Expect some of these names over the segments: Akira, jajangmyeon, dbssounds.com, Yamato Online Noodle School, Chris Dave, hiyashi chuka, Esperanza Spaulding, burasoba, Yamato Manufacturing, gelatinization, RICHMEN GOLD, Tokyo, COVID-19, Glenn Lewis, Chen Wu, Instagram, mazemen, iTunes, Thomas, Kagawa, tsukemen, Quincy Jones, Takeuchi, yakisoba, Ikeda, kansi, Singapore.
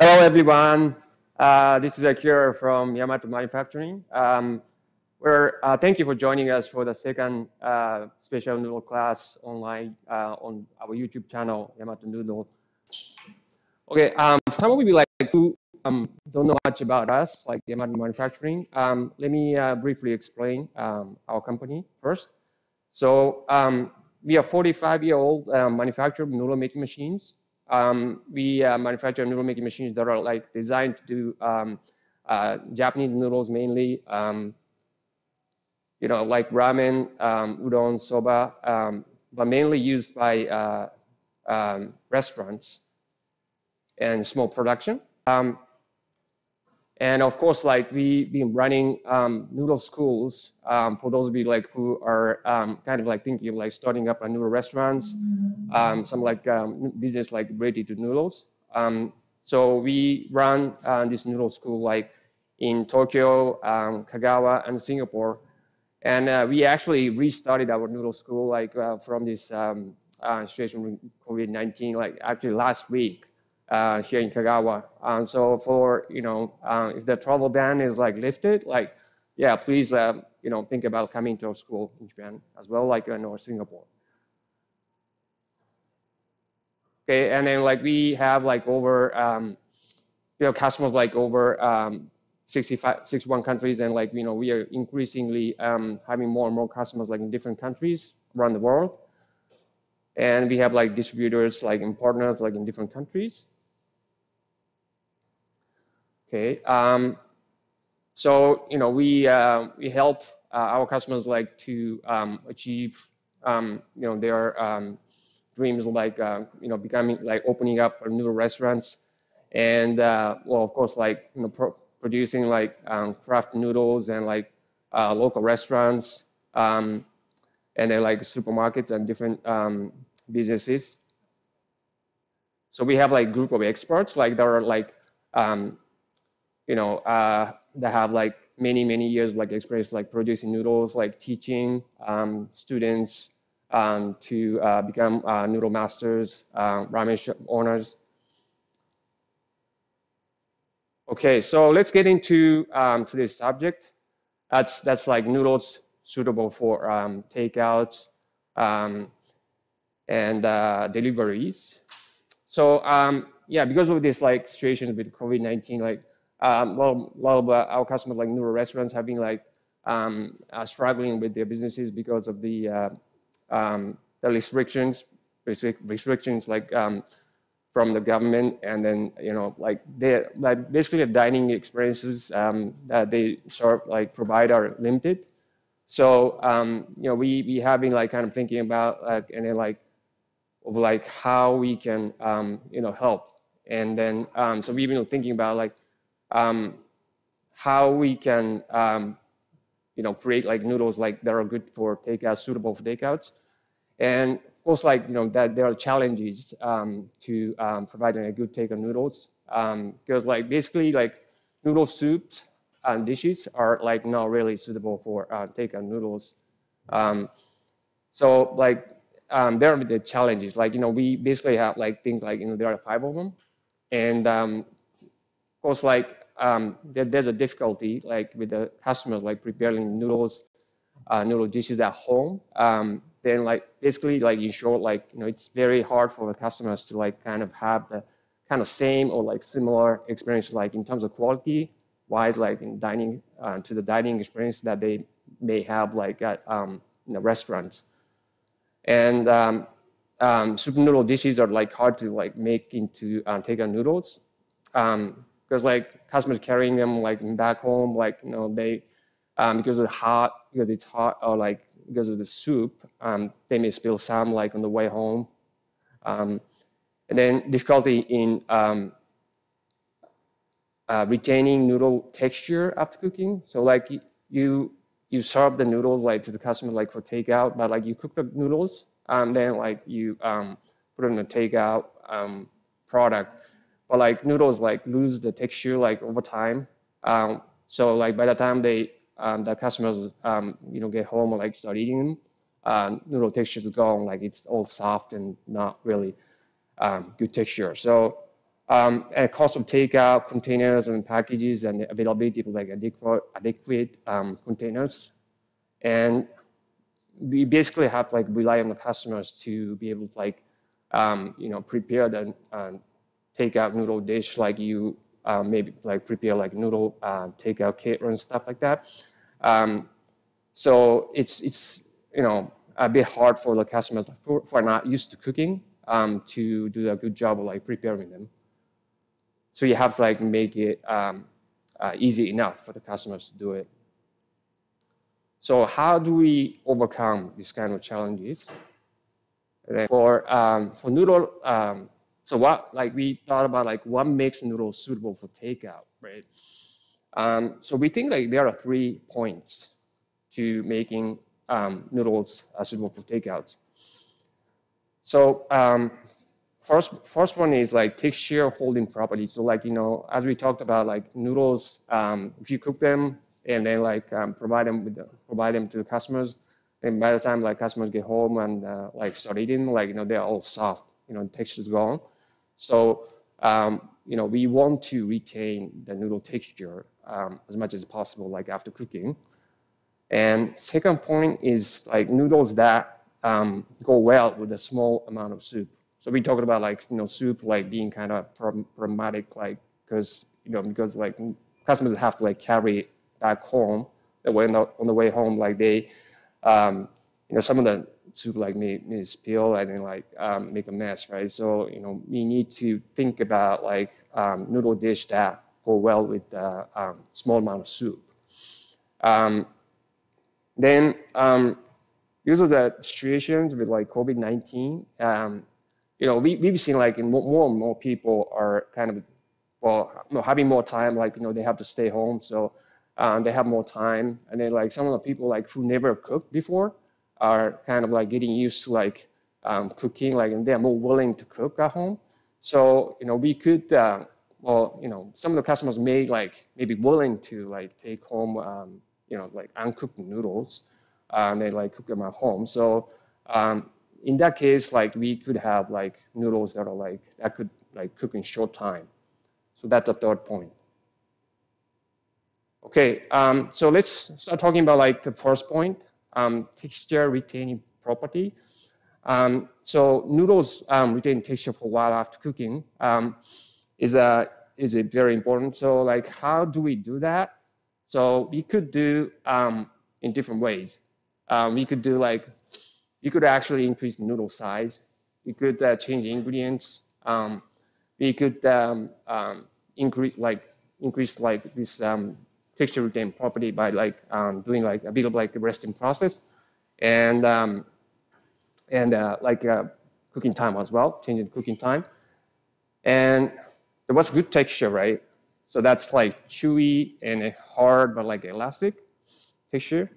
Hello everyone, this is Akira from Yamato Manufacturing. Thank you for joining us for the second special noodle class online on our YouTube channel, Yamato Noodle. Okay, some of you don't know much about us, like Yamato Manufacturing. Let me briefly explain our company first. So we are 45-year-old manufacturer of noodle making machines. We manufacture noodle making machines that are like designed to do Japanese noodles mainly, you know, like ramen, udon, soba, but mainly used by restaurants and small production. And of course, like we've been running noodle schools for those of you like who are kind of like thinking of like starting up a noodle restaurants, some like business like ready to noodles. So we run this noodle school like in Tokyo, Kagawa, and Singapore. And we actually restarted our noodle school like from this situation with COVID-19, like actually last week. Here in Kagawa. So for, you know, if the travel ban is like lifted, like, yeah, please, you know, think about coming to our school in Japan as well, like in Singapore. Okay, and then like we have like over, you know, customers like over 61 countries, and like, you know, we are increasingly having more and more customers like in different countries around the world. And we have like distributors like and partners like in different countries. Okay, so you know we help our customers like to achieve you know their dreams like you know becoming like opening up new restaurants, and well of course like you know producing like craft noodles and like local restaurants and then like supermarkets and different businesses. So we have like group of experts like that are like. You know, that have like many years like experience like producing noodles, like teaching students to become noodle masters, ramen shop owners. Okay, so let's get into today's subject. That's like noodles suitable for takeouts and deliveries. So yeah, because of this like situation with COVID-19, like. Well, a lot of our customers, like noodle restaurants, have been like struggling with their businesses because of the restrictions like from the government, and then you know like they like basically the dining experiences that they provide are limited. So you know we have been like kind of thinking about and then like of like how we can you know help, and then so we've been thinking about like. How we can, you know, create like noodles like that are good for takeouts, suitable for takeouts, and of course, like you know, that there are challenges to providing a good take on noodles because, like, basically, like noodle soups and dishes are like not really suitable for takeout noodles. So, like, there are the challenges. Like, you know, we basically have like things like you know there are 5 of them, and of course, like. There's a difficulty like with the customers like preparing noodles, noodle dishes at home. Then like basically like in short like you know it's very hard for the customers to like kind of have the kind of same or like similar experience like in terms of quality wise like in dining to the dining experience that they may have like at you know, restaurants. And soup noodle dishes are like hard to like make into takeout noodles. Because like customers carrying them like back home, like you know they, because it's hot, or like because of the soup, they may spill some like on the way home, and then difficulty in retaining noodle texture after cooking. So like you serve the noodles like to the customer like for takeout, but like you cook the noodles and then like you put it in the takeout product. But like noodles like lose the texture like over time. So like by the time the customers you know get home or like start eating them, noodle texture is gone, like it's all soft and not really good texture. So at cost of takeout, containers and packages, and the availability of like adequate containers. And we basically have to like rely on the customers to be able to like, you know, prepare the takeout noodle dish, like you maybe like prepare like noodle takeout caterer and stuff like that. So it's you know, a bit hard for the customers who are not used to cooking to do a good job of like preparing them. So you have to like make it easy enough for the customers to do it. So how do we overcome these kind of challenges? And then for noodle, so what like we thought about like what makes noodles suitable for takeout, right? So we think like there are 3 points to making noodles suitable for takeouts. So first one is like texture holding property. So like, you know, as we talked about, like noodles, if you cook them and then like provide them to the customers, and by the time like customers get home and like start eating, like, you know, they're all soft, you know, the texture is gone. So you know, we want to retain the noodle texture as much as possible, like after cooking. And second point is like noodles that go well with a small amount of soup. So we talked about like, you know, soup like being kind of problematic, like because, you know, because like customers have to like carry it back home. That way on the way home, like they, you know, some of the soup like may spill and then like make a mess, right? So, you know, we need to think about like noodle dish that go well with a small amount of soup. Then these are the situations with like COVID-19. You know, we've seen like more and more people are kind of, well, you know, having more time, like, you know, they have to stay home. So they have more time. And then like some of the people like who never cooked before are kind of like getting used to like cooking, like, and they're more willing to cook at home. So, you know, we could, well, you know, some of the customers may like maybe willing to like take home, you know, like uncooked noodles, and they like cook them at home. So in that case, like we could have like noodles that are like, that could like cook in short time. So that's the third point. Okay, so let's start talking about like the first point, texture retaining property. So noodles retain texture for a while after cooking is very important. So like, how do we do that? So we could do in different ways. We could do like, you could actually increase the noodle size. You could change the ingredients. We could increase this texture retain property by like doing like a bit of like the resting process, and like cooking time as well, changing cooking time. And what's good texture, right? So that's like chewy and hard, but like elastic texture.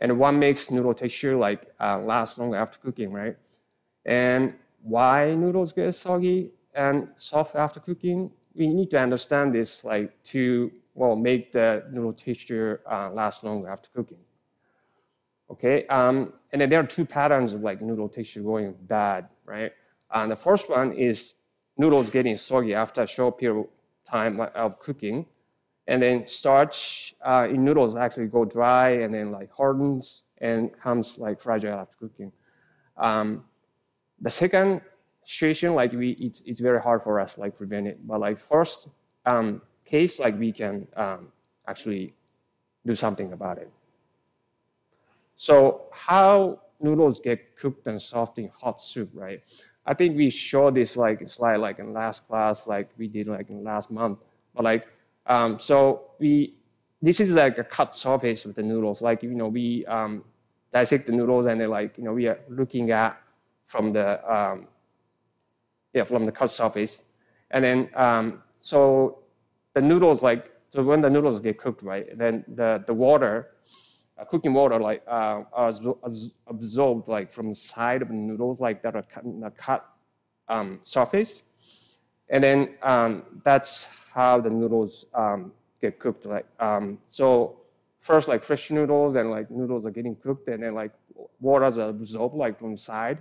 And what makes noodle texture like last longer after cooking, right? And why noodles get soggy and soft after cooking? We need to understand this like to, well, make the noodle texture last longer after cooking. Okay, and then there are 2 patterns of like noodle texture going bad, right? And the first one is noodles getting soggy after a short period time of cooking, and then starch in noodles actually go dry and then like hardens and comes like fragile after cooking. The second situation, like it's very hard for us like prevent it, but like first case, like we can actually do something about it. So how noodles get cooked and soft in hot soup, right? I think we showed this like slide like in last class, like we did like in last month, but like so this is like a cut surface with the noodles, like, you know, we dissect the noodles and then like, you know, we are looking at from the from the cut surface, and then so the noodles, like, so when the noodles get cooked, right, then the water, cooking water, like are absorbed like from the side of the noodles, like that are cut surface, and then that's how the noodles get cooked. Like so, first like fresh noodles and like noodles are getting cooked and then like waters are absorbed like from side.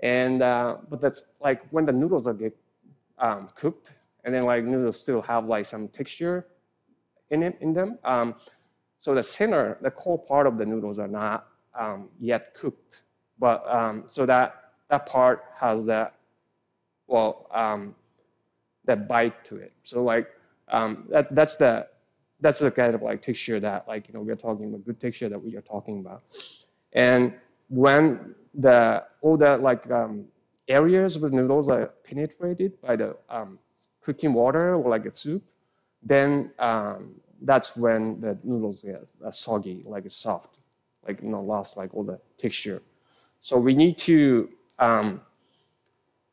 And, but that's like when the noodles are get cooked and then like noodles still have like some texture in it, in them. So the center, the core part of the noodles are not yet cooked, but so that part has that, well, that bite to it. So like that's the kind of like texture that like, you know, we're talking about, good texture that we are talking about. And when the all the like areas of the noodles are penetrated by the cooking water or like a soup, then that's when the noodles get soggy, like soft, like, you know, lost like all the texture. So we need to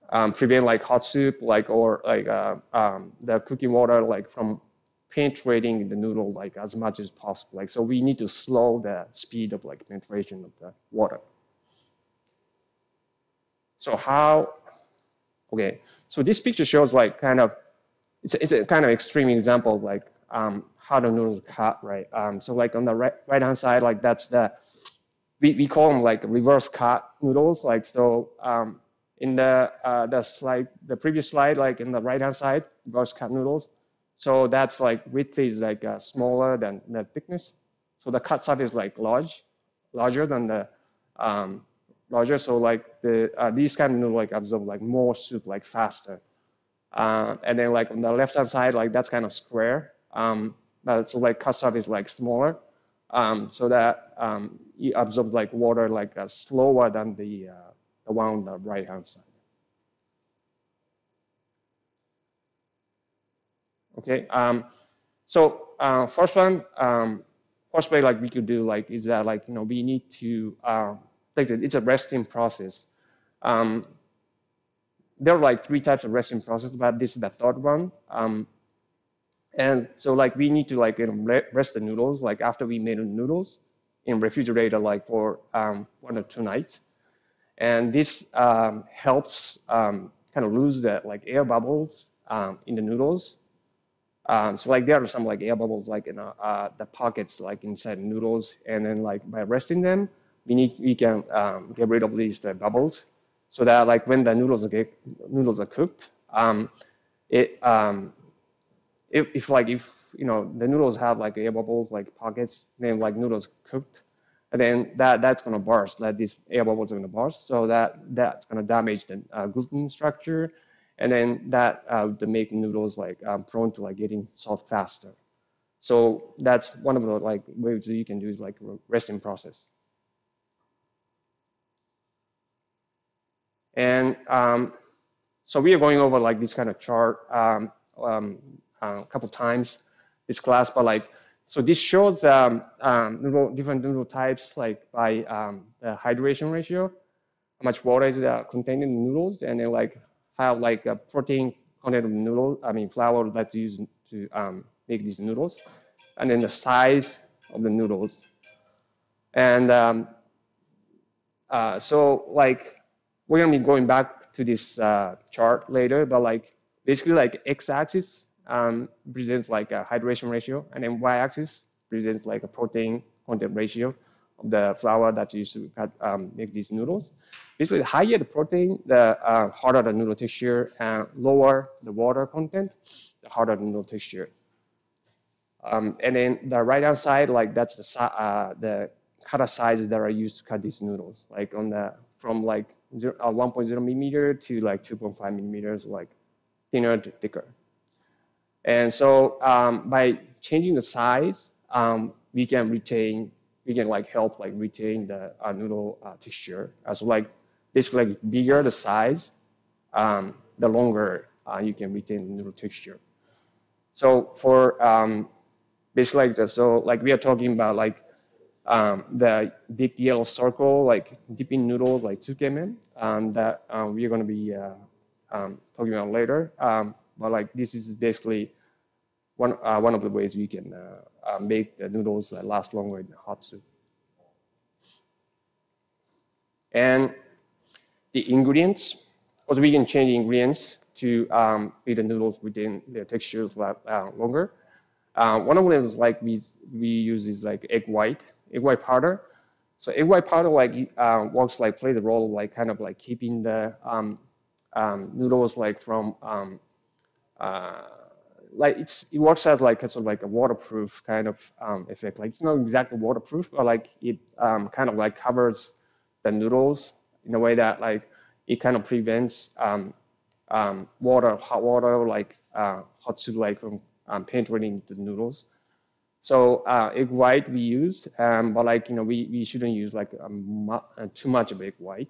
prevent like hot soup, like, or like the cooking water, like from penetrating the noodle, like as much as possible. Like, so we need to slow the speed of like penetration of the water. So how, okay. So this picture shows like kind of, it's a kind of extreme example of like how the noodles are cut, right? So like on the right-hand side, like that's the, we call them like reverse cut noodles. Like, so in the slide, the previous slide, like in the right-hand side, reverse cut noodles. So that's like width is like smaller than the thickness. So the cut side is like larger than the, larger, so like the these kind of noodles like absorb like more soup like faster, and then like on the left hand side, like that's kind of square, so like cut stuff is like smaller, so that it absorbs like water like slower than the one on the right hand side. Okay, so first one, first way like we could do like is that like, you know, we need to like it's a resting process. There are like three types of resting process, but this is the third one. And so like we need to like, you know, rest the noodles like after we made the noodles in refrigerator like for 1 or 2 nights, and this helps kind of lose the like air bubbles in the noodles. So like there are some like air bubbles like in the pockets like inside noodles, and then like by resting them, we can get rid of these bubbles, so that like when the noodles are cooked, if you know the noodles have like air bubbles like pockets, then like noodles cooked, and then that's gonna burst. Like these air bubbles are gonna burst, so that's gonna damage the gluten structure, and then that to make noodles like prone to like getting soft faster. So that's one of the like ways that you can do is like resting process. And so we are going over like this kind of chart a couple times this class, but like, so this shows different noodle types like by the hydration ratio, how much water is contained in the noodles, and then like how like a protein content of noodle, I mean flour that's used to make these noodles, and then the size of the noodles. And so like, we're gonna be going back to this chart later, but like basically like x-axis presents like a hydration ratio, and then y-axis presents like a protein content ratio of the flour that's used to make these noodles. Basically, the higher the protein, the harder the noodle texture, and lower the water content, the harder the noodle texture. And then the right-hand side, like that's the cutter sizes that are used to cut these noodles, like on the from like 1.0 millimeter to like 2.5 millimeters, like thinner to thicker. And so by changing the size, we can like help like retain the noodle texture. So like basically like bigger the size, the longer you can retain the noodle texture. So for basically like this, so like we are talking about like the big yellow circle, like dipping noodles, like tsukemen, that we're going to be talking about later. But like this is basically one of the ways we can make the noodles that last longer in the hot soup. And the ingredients, also we can change the ingredients to make the noodles within their textures longer. One of them is like we use is like egg white powder. So egg white powder like plays a role like kind of like keeping the noodles like from like it works as like sort of like a waterproof kind of effect. Like it's not exactly waterproof, but like it kind of like covers the noodles in a way that like it kind of prevents hot water like hot soup like from penetrating the noodles. So egg white we use, but like we shouldn't use like too much of egg white.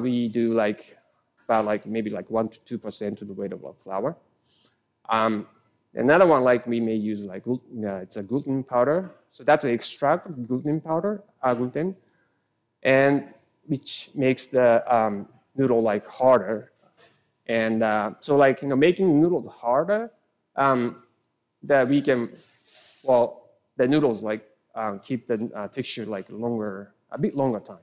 We do like about like maybe like 1 to 2% of the weight of flour. Another one like we may use like it's a gluten powder. So that's an extract of gluten powder, and which makes the noodle like harder. And so like making noodles harder, that we can the noodles like keep the texture like a bit longer time.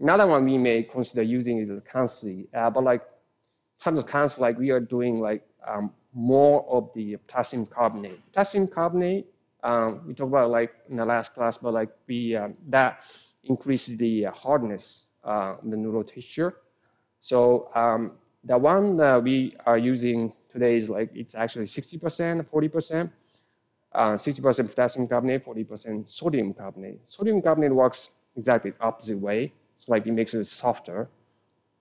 Another one we may consider using is the kansi, but like in terms of kansi, like we are doing like more of the potassium carbonate. Potassium carbonate we talked about like in the last class, but like we that increases the hardness of the noodle texture. So the one that we are using today is like it's actually 60%, 40%, 60% potassium carbonate, 40% sodium carbonate. Sodium carbonate works exactly the opposite way. It's like it makes it softer.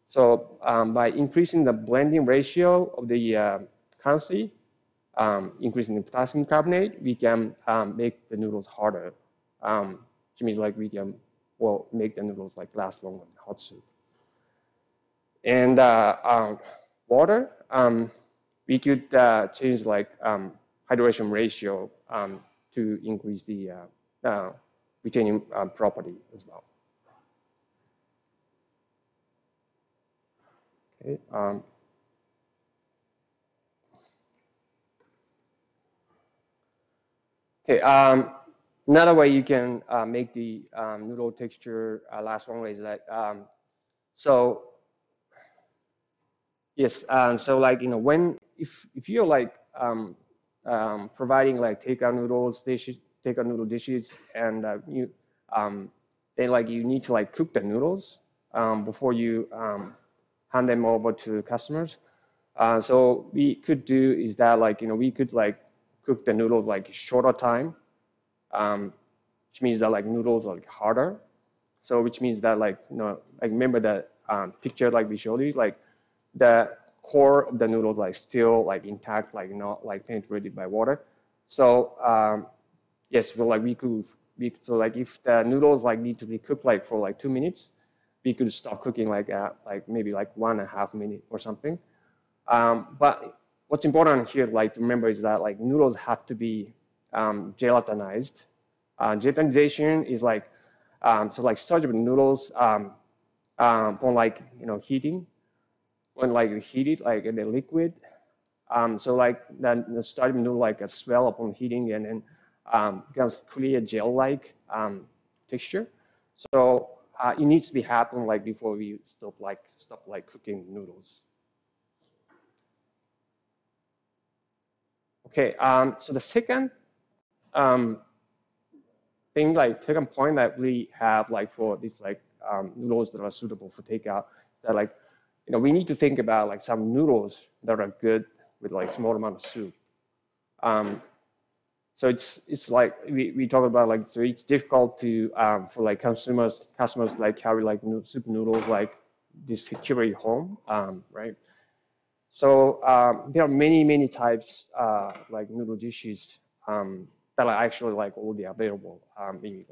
So by increasing the blending ratio of the kansi, increasing the potassium carbonate, we can make the noodles harder, which means like we can make the noodles like last longer in hot soup. And water, we could change like hydration ratio to increase the retaining property as well. Okay. Another way you can make the noodle texture last longer is that so like when if you're like providing like takeout noodle dishes, and then like you need to like cook the noodles before you hand them over to customers. So we could do is that like we could like cook the noodles like shorter time, which means that like noodles are like harder. So which means that like like remember that picture like we showed you, like the core of the noodles like still like intact, like not like penetrated by water. So yes, well, like so like if the noodles like need to be cooked like for like 2 minutes, we could stop cooking like at like maybe like 1.5 minutes or something. But what's important here like to remember is that like noodles have to be gelatinized. Gelatinization is like so like starch of noodles from like heating. When like you heat it like in the liquid, so like then the starch noodle like a swell upon heating, and then becomes clear gel-like texture. So it needs to be happen like before we stop cooking noodles. Okay, so the second thing, like second point that we have like for these like noodles that are suitable for takeout is that like we need to think about like some noodles that are good with like small amount of soup. So it's like we talk about like so it's difficult to for like customers like carry like soup noodles like this security home, right? So there are many types like noodle dishes that are actually like already available.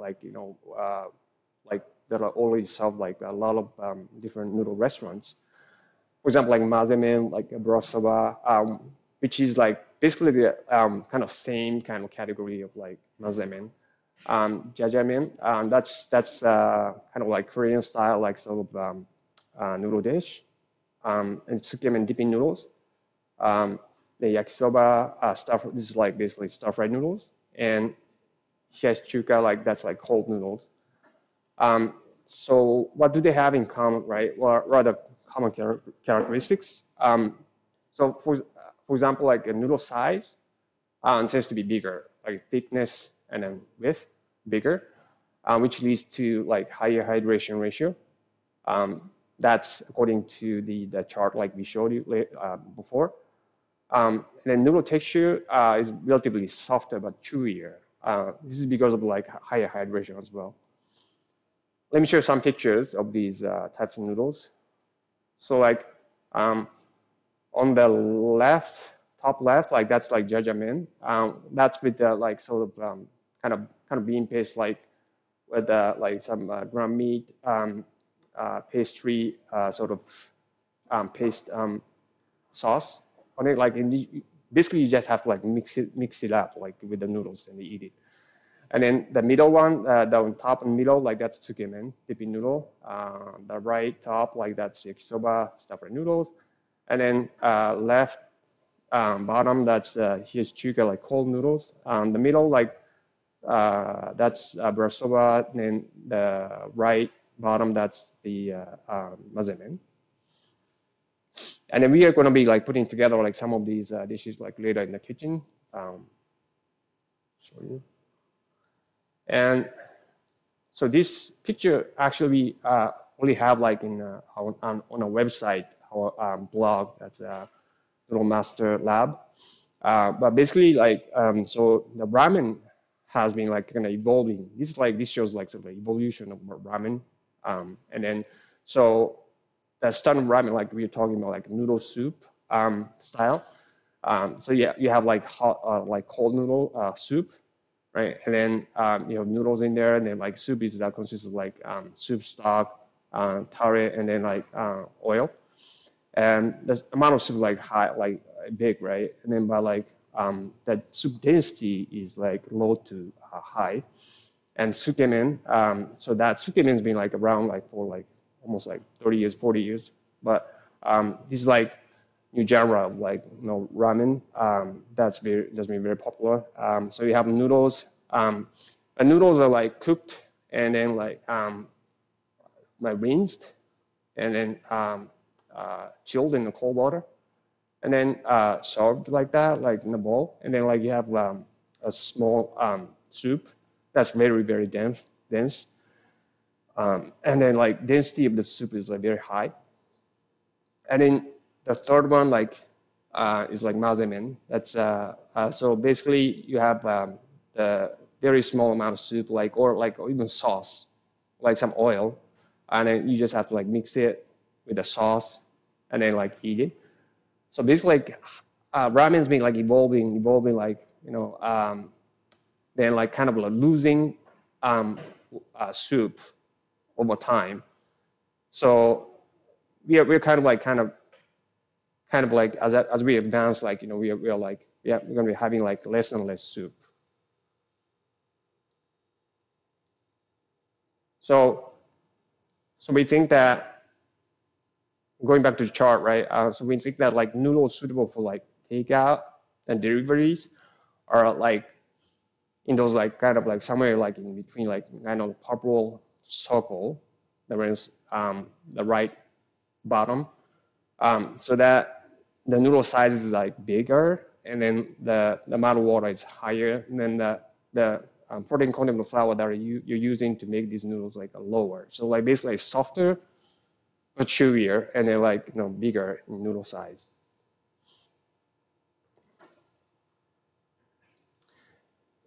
Like like that are already served like a lot of different noodle restaurants. For example, like mazemen, like broth soba, which is like basically the kind of same kind of category of like mazemen, jjameon. That's kind of like Korean style, like sort of noodle dish, and tsukemen dipping noodles. The yakisoba stuff. This is like basically stir-fried noodles, and hiyashi chuka, like that's like cold noodles. So what do they have in common, right? Or rather, common characteristics. So for example, like a noodle size, tends to be bigger, like thickness and then width bigger, which leads to like higher hydration ratio. That's according to the chart like we showed you before. And then noodle texture is relatively softer but chewier. This is because of like higher hydration as well. Let me show you some pictures of these types of noodles. So like on the left, top left, like that's like jajangmyeon. That's with the like sort of kind of bean paste, like with like some ground meat, pastry sort of paste sauce on it. Like basically you just have to like mix it up like with the noodles and eat it. And then the middle one, the top and middle, like that's tsukemen, dipping noodle. The right top, like that's yakisoba, stuffed noodles. And then left bottom, that's here's chuka, like cold noodles. The middle, like that's burasoba. And then the right bottom, that's the mazemen. And then we are going to be like putting together like some of these dishes like later in the kitchen. Show you. And so this picture actually we only have like in on a website, our blog, that's Noodle Master Lab. But basically like so the ramen has been like kind of evolving. This is like this shows like sort of the evolution of ramen. And then so the standard ramen, like we were talking about, like noodle soup style. So yeah, you have like hot like cold noodle soup. Right, and then you have noodles in there, and then like soup is that consists of like soup stock, tare, and then like oil. And the amount of soup like high, like big, right? And then by like that soup density is like low to high. And tsukemen, so that tsukemen has been like around like for like almost like 30 years, 40 years. But this is like new genre of like ramen that's been very popular. So you have noodles. And noodles are like cooked and then like rinsed and then chilled in the cold water and then served like that, like in a bowl. And then like you have a small soup that's very, very dense. And then like density of the soup is like very high. And then the third one like is like mazemen. That's so basically you have the very small amount of soup, like or even sauce, like some oil, and then you just have to like mix it with the sauce, and then like eat it. So basically, like, ramen's been like evolving, like you know, then like kind of like losing soup over time. So yeah, we're kind of like as we advance, like, you know, we are like, yeah, we're going to be having like less and less soup. So we think that, going back to the chart, right? So we think that like noodles suitable for like takeout and deliveries are like in those like kind of like somewhere like in between like kind of purple circle, the right bottom. So that the noodle size is like bigger, and then the amount of water is higher, and then the protein content of flour that you're using to make these noodles like lower. So like basically softer, but chewier, and then like, you know, bigger in noodle size.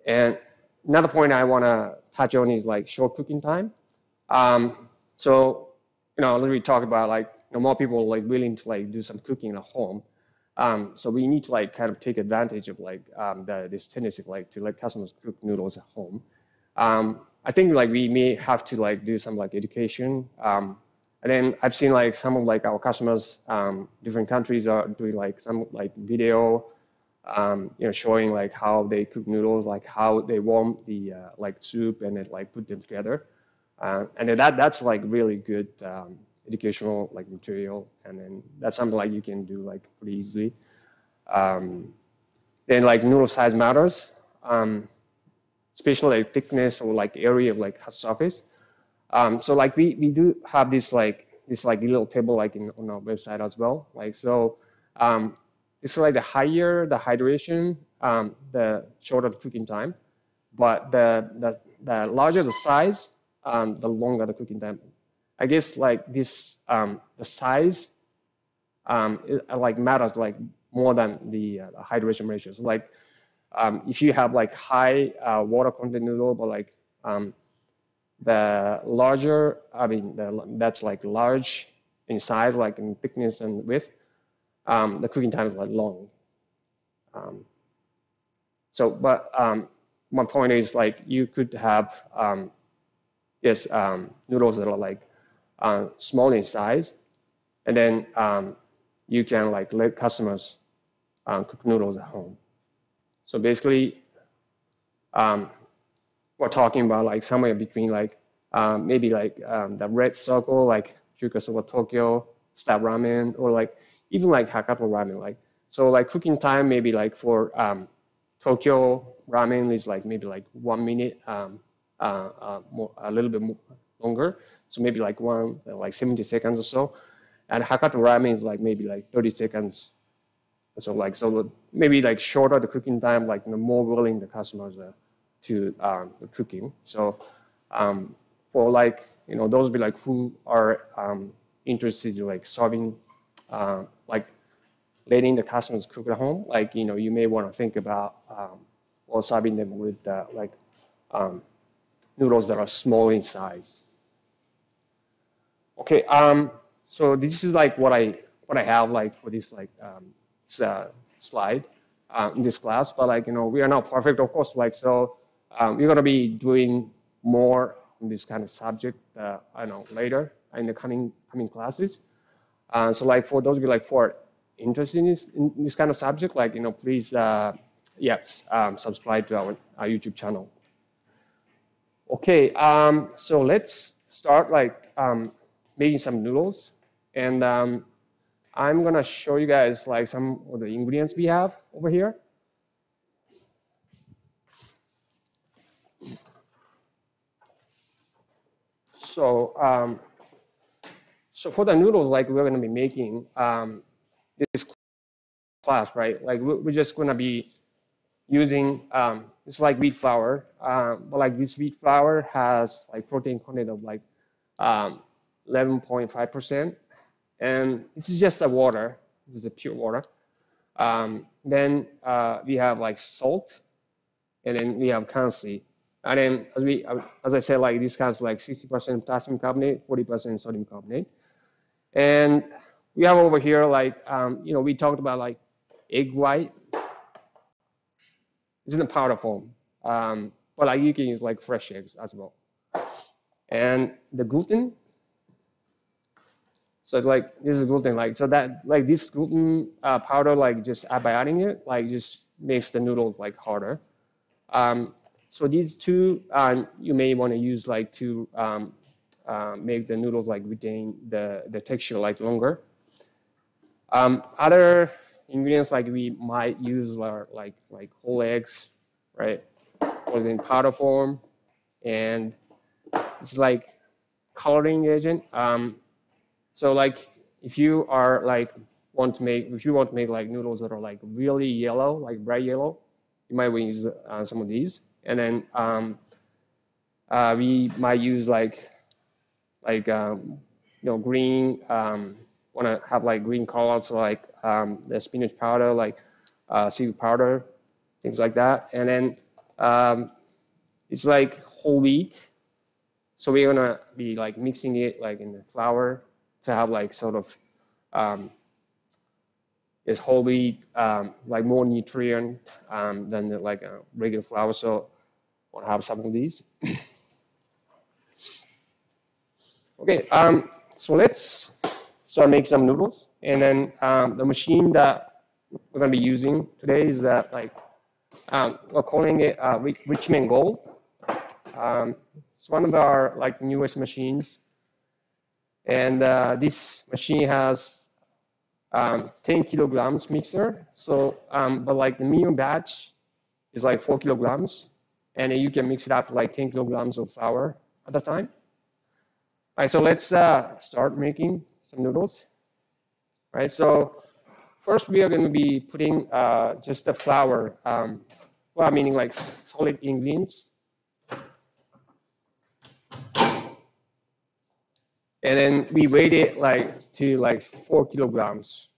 And another point I want to touch on is like short cooking time. So, you know, let me talk about like, you know, more people are like willing to like do some cooking at home, so we need to like kind of take advantage of like this tendency like to let customers cook noodles at home. I think like we may have to like do some like education, and then I've seen like some of like our customers, different countries are doing like some like video, you know, showing like how they cook noodles, like how they warm the like soup and then like put them together, and then that's like really good. Educational like material, and then that's something like you can do like pretty easily. Then like noodle size matters, especially like thickness or like area of like surface. So like we do have this little table like on our website as well. Like so, it's like the higher the hydration, the shorter the cooking time. But the larger the size, the longer the cooking time. I guess like this, the size like matters like more than the hydration ratios. Like if you have like high water content noodle, but like the larger, I mean, that's like large in size, like in thickness and width, the cooking time is like long. My point is like you could have noodles that are like small in size, and then you can like let customers cook noodles at home. So basically, we're talking about like somewhere between like maybe like the red circle, like Chukasoba Tokyo style ramen, or like even like Hakata ramen. Like so, like cooking time maybe like for Tokyo ramen is like maybe like 1 minute, a little bit more, longer. So maybe like 70 seconds or so, and Hakata ramen is like maybe like 30 seconds. So like maybe like shorter the cooking time, like the more willing the customers are to the cooking. So for like those be like who are interested in like solving like letting the customers cook at home, like you may want to think about or serving them with like noodles that are small in size. Okay, so this is like what I have like for this like slide in this class. But like we are not perfect, of course. Like so, we're gonna be doing more on this kind of subject later in the coming classes. So like for those of you like who are interested in this kind of subject, like please subscribe to our YouTube channel. Okay, so let's start like making some noodles, and I'm gonna show you guys like some of the ingredients we have over here. So, so for the noodles, like we're gonna be making this class, right? Like we're just gonna be using it's like wheat flour, but like this wheat flour has like protein content of like 11.5%. And this is just the water. This is the pure water. Then we have like salt, and then we have kalsi. And then as I said, like this has like 60% potassium carbonate, 40% sodium carbonate. And we have over here like we talked about like egg white. It's in the powder form, but like you can use like fresh eggs as well. And the gluten. So like this is gluten, like so that like this gluten powder, like just by adding it, like just makes the noodles like harder. So these two you may want to use like to make the noodles like retain the texture like longer. Other ingredients like we might use are like whole eggs, right? Or in powder form, and it's like coloring agent. So like if you are like want to make like noodles that are like really yellow, like bright yellow, you might want to use some of these. And then we might use green. Want to have like green colors, so like the spinach powder, like seaweed powder, things like that. And then it's like whole wheat. So we're gonna be like mixing it like in the flour to have like sort of is whole wheat like more nutrient than like a regular flour. So we'll have some of these. Okay, so let's start making some noodles. And then the machine that we're gonna be using today is that we're calling it RICHMEN GOLD. It's one of our like newest machines. And this machine has 10 kilograms mixer. So, but like the minimum batch is like 4 kilograms, and then you can mix it up to like 10 kilograms of flour at a time. All right, so let's start making some noodles. All right, so First, we are going to be putting just the flour, well, meaning like solid ingredients. And then we weighed it like to like 4 kilograms.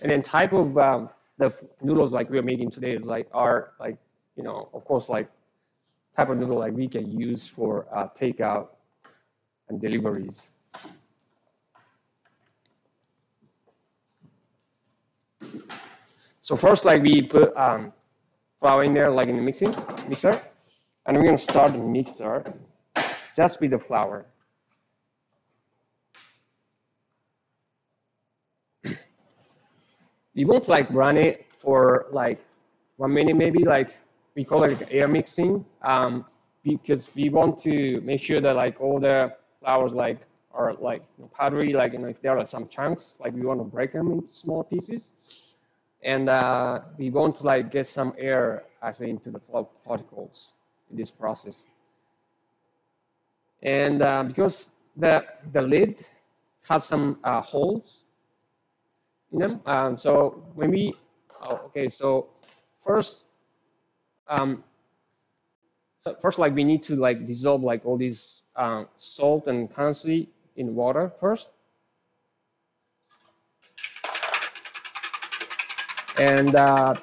And then type of the noodles like we're making today is like are like, you know, of course, like type of noodle like we can use for takeout and deliveries. So first, like we put flour in there, like in the mixer, and we're gonna start the mixer just with the flour. We won't like run it for like 1 minute, maybe like we call it air mixing, because we want to make sure that like all the flours like are like powdery, like, you know, if there are some chunks, like we want to break them into small pieces. And we want to like get some air actually into the flour particles in this process. And because the lid has some holes in them, so when we, so first, like we need to like dissolve like all these salt and custard in water first. And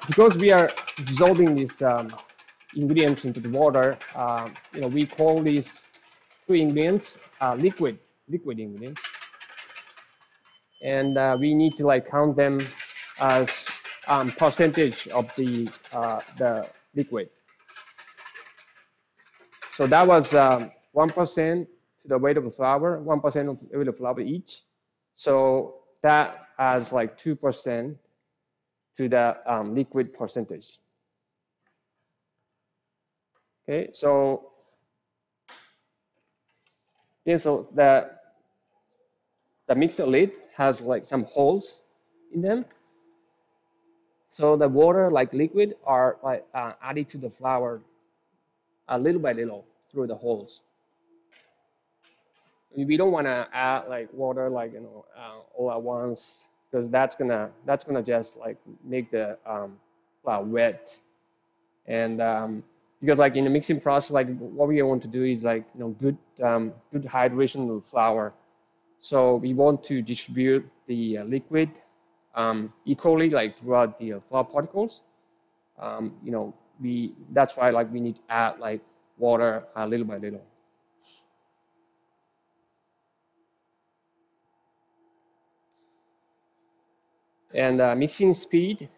because we are dissolving these ingredients into the water, you know, we call these two ingredients liquid ingredients. And we need to like count them as percentage of the liquid. So that was 1% to the weight of the flour, 1% of the weight of flour each. So that as like 2% to the liquid percentage. Okay, so yeah, so the mixer lid has like some holes in them. So the water, like liquid, are like added to the flour a little by little through the holes. We don't want to add like water, like, you know, all at once, because that's gonna just like make the flour wet. And because like in the mixing process, like what we want to do is like, you know, good hydration of flour. So we want to distribute the liquid equally like throughout the flour particles. You know, that's why like we need to add like water little by little. And mixing speed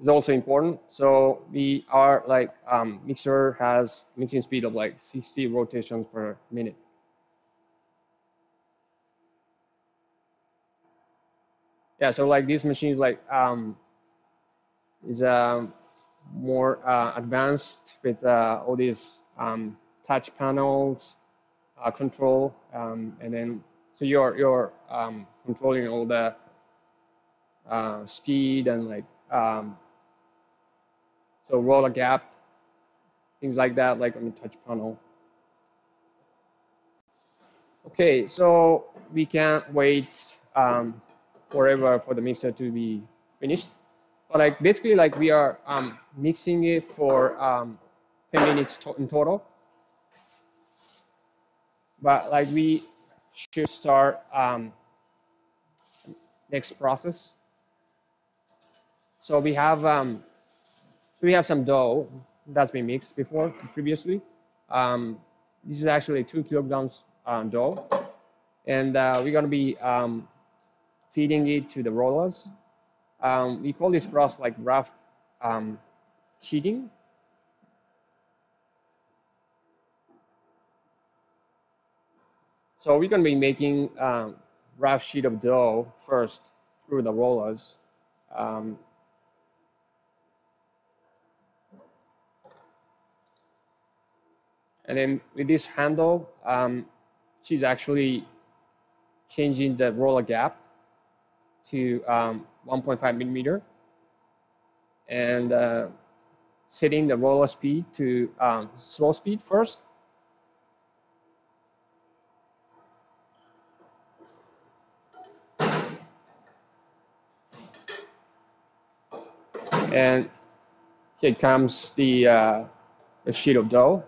is also important. So we are like mixer has mixing speed of like 60 rotations per minute. Yeah, so like this machine is like more advanced with all these touch panels, control, and then so you're controlling all the speed and like so roller gap, things like that, like on the touch panel. Okay, so we can't wait forever for the mixer to be finished, but like basically like we are mixing it for 10 minutes in total, but like we should start next process. So we have some dough that's been mixed before previously. This is actually 2 kilograms dough, and we're gonna be feeding it to the rollers. We call this process like rough sheeting. So we're gonna be making rough sheet of dough first through the rollers. And then with this handle, she's actually changing the roller gap to 1.5 millimeter and setting the roller speed to slow speed first. And here comes the sheet of dough.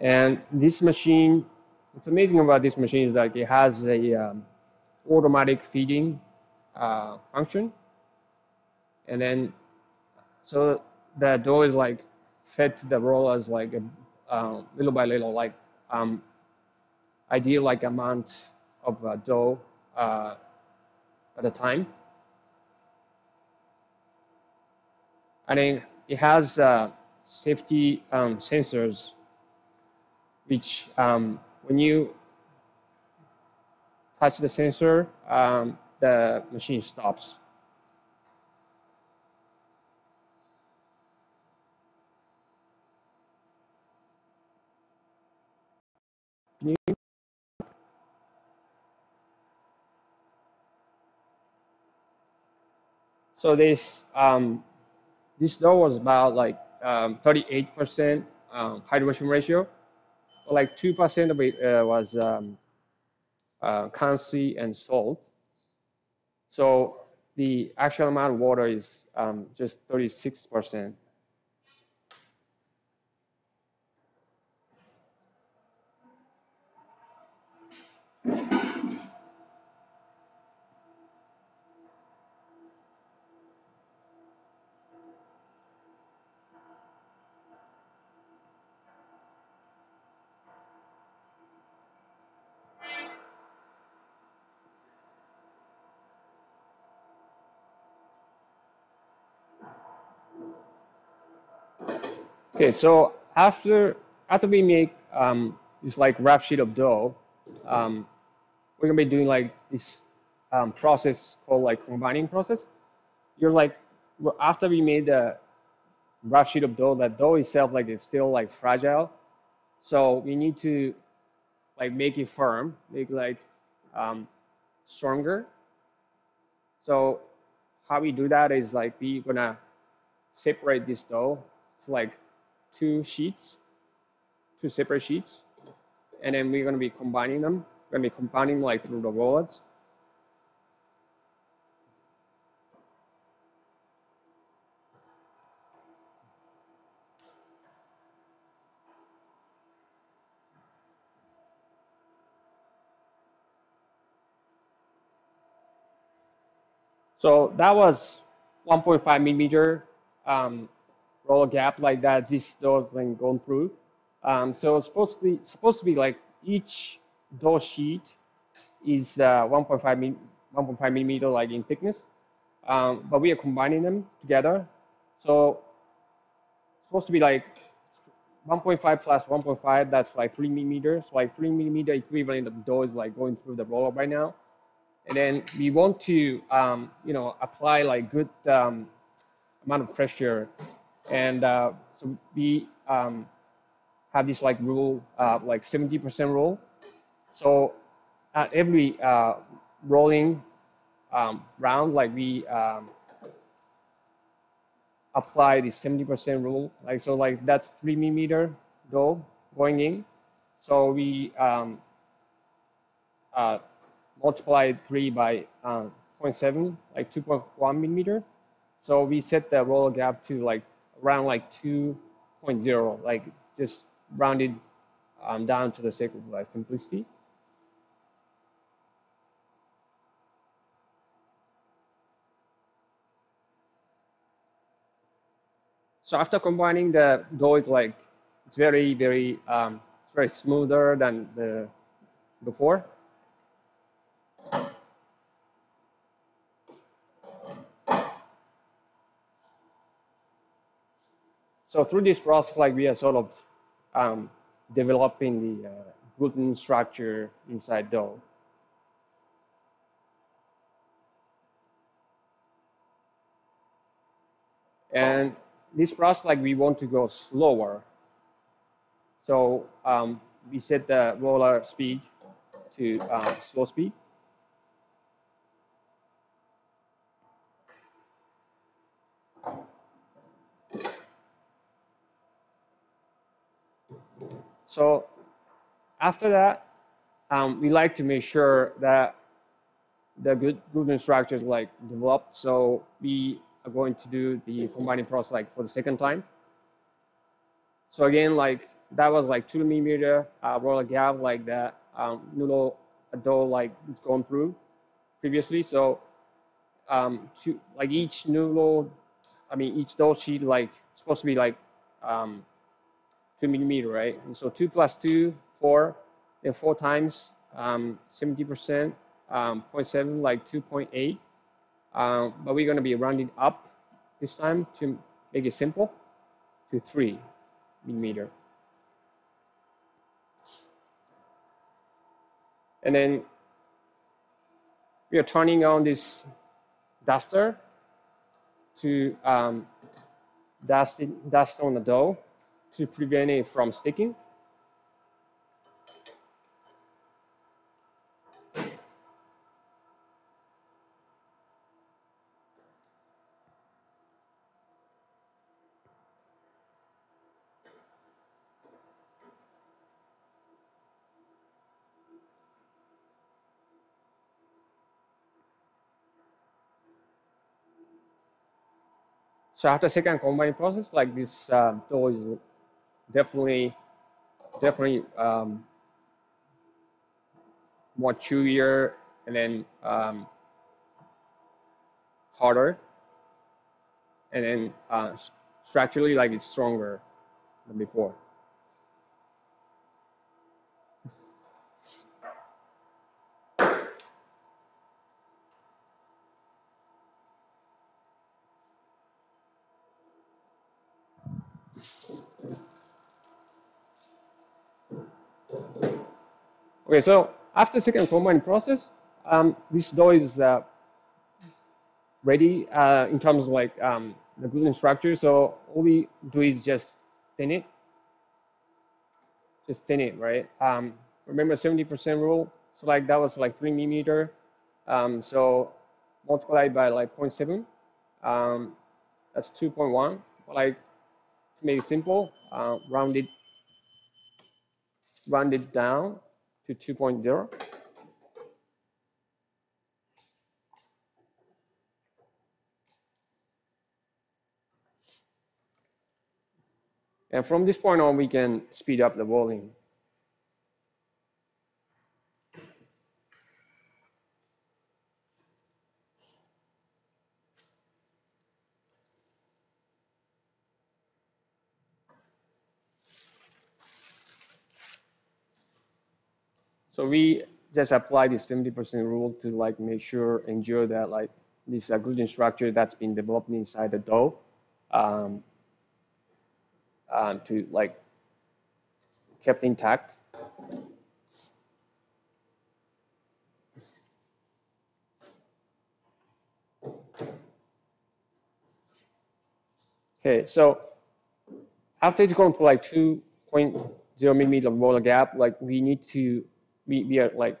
And this machine, what's amazing about this machine is that it has a automatic feeding function. And then, so the dough is like fed to the rollers like a, little by little, like ideal like amount of dough at a time. And then it has safety sensors, which when you touch the sensor, the machine stops. So this this dough was about like 38% hydration ratio, but like 2% of it was currency and salt. So the actual amount of water is just 36%. Okay, so after we make this like wrap sheet of dough, we're gonna be doing like this process called like combining process. After we made the wrap sheet of dough, that dough itself like is still like fragile, so we need to like make it firm, make like stronger. So how we do that is like we're gonna separate this dough to like two separate sheets, and then we're going to be combining them. We're going to be combining like through the rollers. So that was 1.5 millimeter roller gap like that this dough is like going through. So it's supposed to be like each dough sheet is 1.5 millimeter like in thickness, but we are combining them together. So it's supposed to be like 1.5 plus 1.5, that's like 3 millimeters. So like 3 millimeter equivalent of dough is like going through the roller right now. And then we want to you know, apply like good amount of pressure. And so we have this like rule, like 70% rule. So at every rolling round, like we apply the 70% rule. Like, so like that's 3 millimeter dough going in. So we multiply 3 by 0.7, like 2.1 millimeter. So we set the roller gap to like around like 2.0, like just rounded down to the sake of like simplicity. So after combining the dough, it's like it's very smoother than the before. So through this process, like we are sort of developing the gluten structure inside dough. And this process, like we want to go slower. So we set the roller speed to slow speed. So after that, we like to make sure that the gluten structure is like developed. So we are going to do the combining process like for the second time. So again, like that was like 2 millimeter roller gap, like the noodle dough like it's gone through previously. So like each noodle, I mean each dough sheet like supposed to be like 2 millimeter, right? And so 2 + 2, 4, and 4 times 70%, 0.7, like 2.8. But we're gonna be rounding up this time to make it simple to 3 millimeter. And then we are turning on this duster to dust on the dough to prevent it from sticking. So after second combining process, like this dough is definitely more chewier and then harder, and then structurally like it's stronger than before. Okay, so after second combining process, this dough is ready in terms of like the gluten structure. So all we do is just thin it, right? Remember 70% rule. So like that was like 3 millimeter. So multiply by like 0.7. That's 2.1. Like to make it simple, round it down to 2.0. And from this point on, we can speed up the rolling. So we just apply this 70% rule to like make sure, ensure that like this gluten structure that's been developed inside the dough to like kept intact. Okay, so after it's gone for like 2.0 millimeter roller gap, like we need to we are like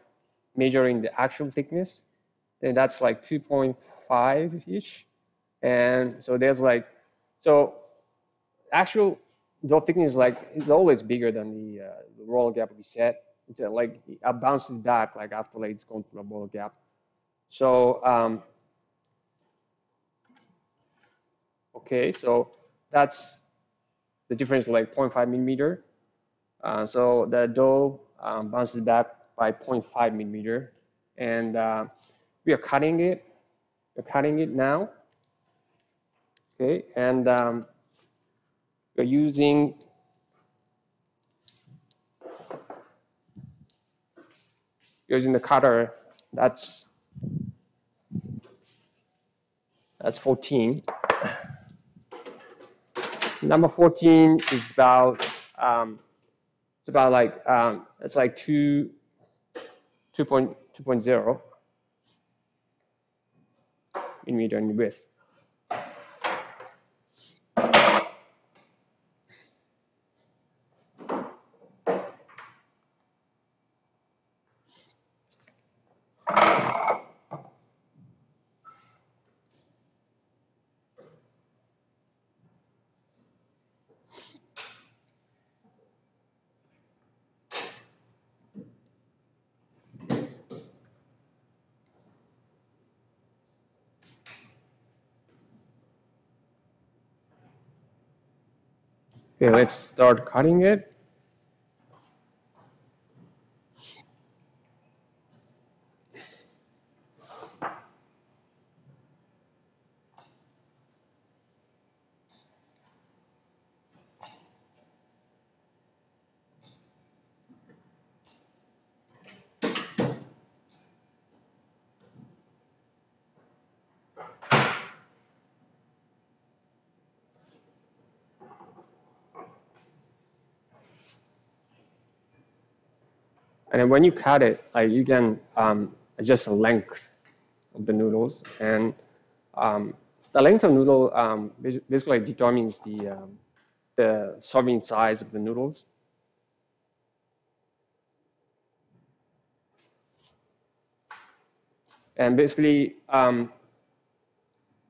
measuring the actual thickness, and that's like 2.5-ish. And so there's like, so actual dough thickness is like, it's always bigger than the roller gap we set. It's like it bounces back like after like it's gone through a roller gap. So, okay, so that's the difference like 0.5 millimeter. So the dough bounces back by 0.5 millimeter, and we are cutting it. We're cutting it now. Okay, and we're using the cutter. That's 14. Number 14 is about. It's about like it's like 2.0 millimeter in width. Okay, let's start cutting it. And when you cut it, like you can adjust the length of the noodles, and the length of noodle basically determines the serving size of the noodles. And basically,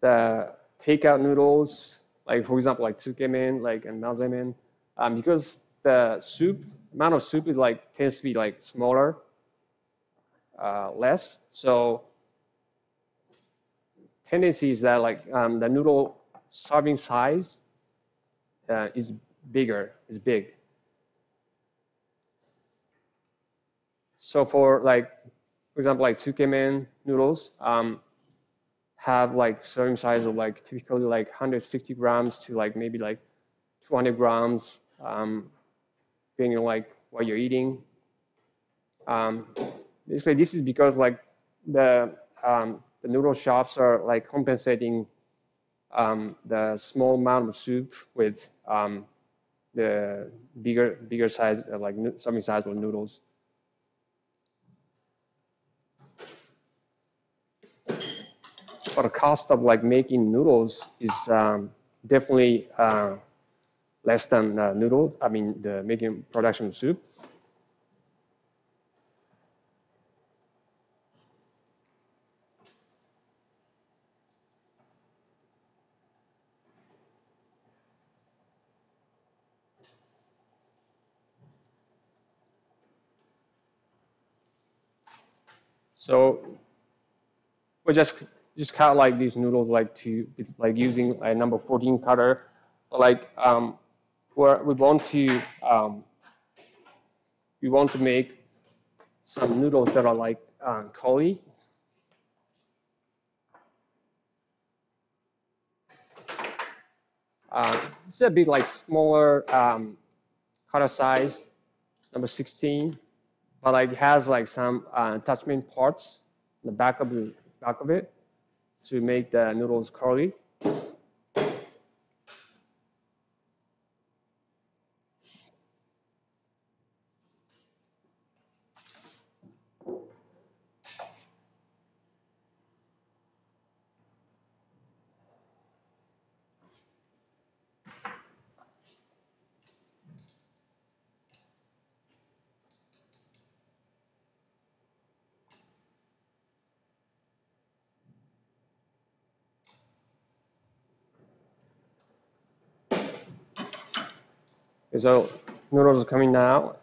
the takeout noodles, like for example, like tsukemen, like and mazemen, because the soup. Amount of soup is like tends to be like smaller, less. So tendency is that like the noodle serving size is bigger, is big. So for like, for example, like tsukemen noodles have like serving size of like typically like 160 grams to like maybe like 200 grams. Depending on like what you're eating. Basically, this is because like the noodle shops are like compensating the small amount of soup with the bigger size like serving size of noodles. But the cost of like making noodles is definitely. Less than noodles, I mean, the making production of soup. So we just cut like these noodles like to like using a number 14 cutter, but like where we want to make some noodles that are like curly. It's a bit like smaller cutter size, number 16, but like it has like some attachment parts in the back of it to make the noodles curly. So noodles are coming now.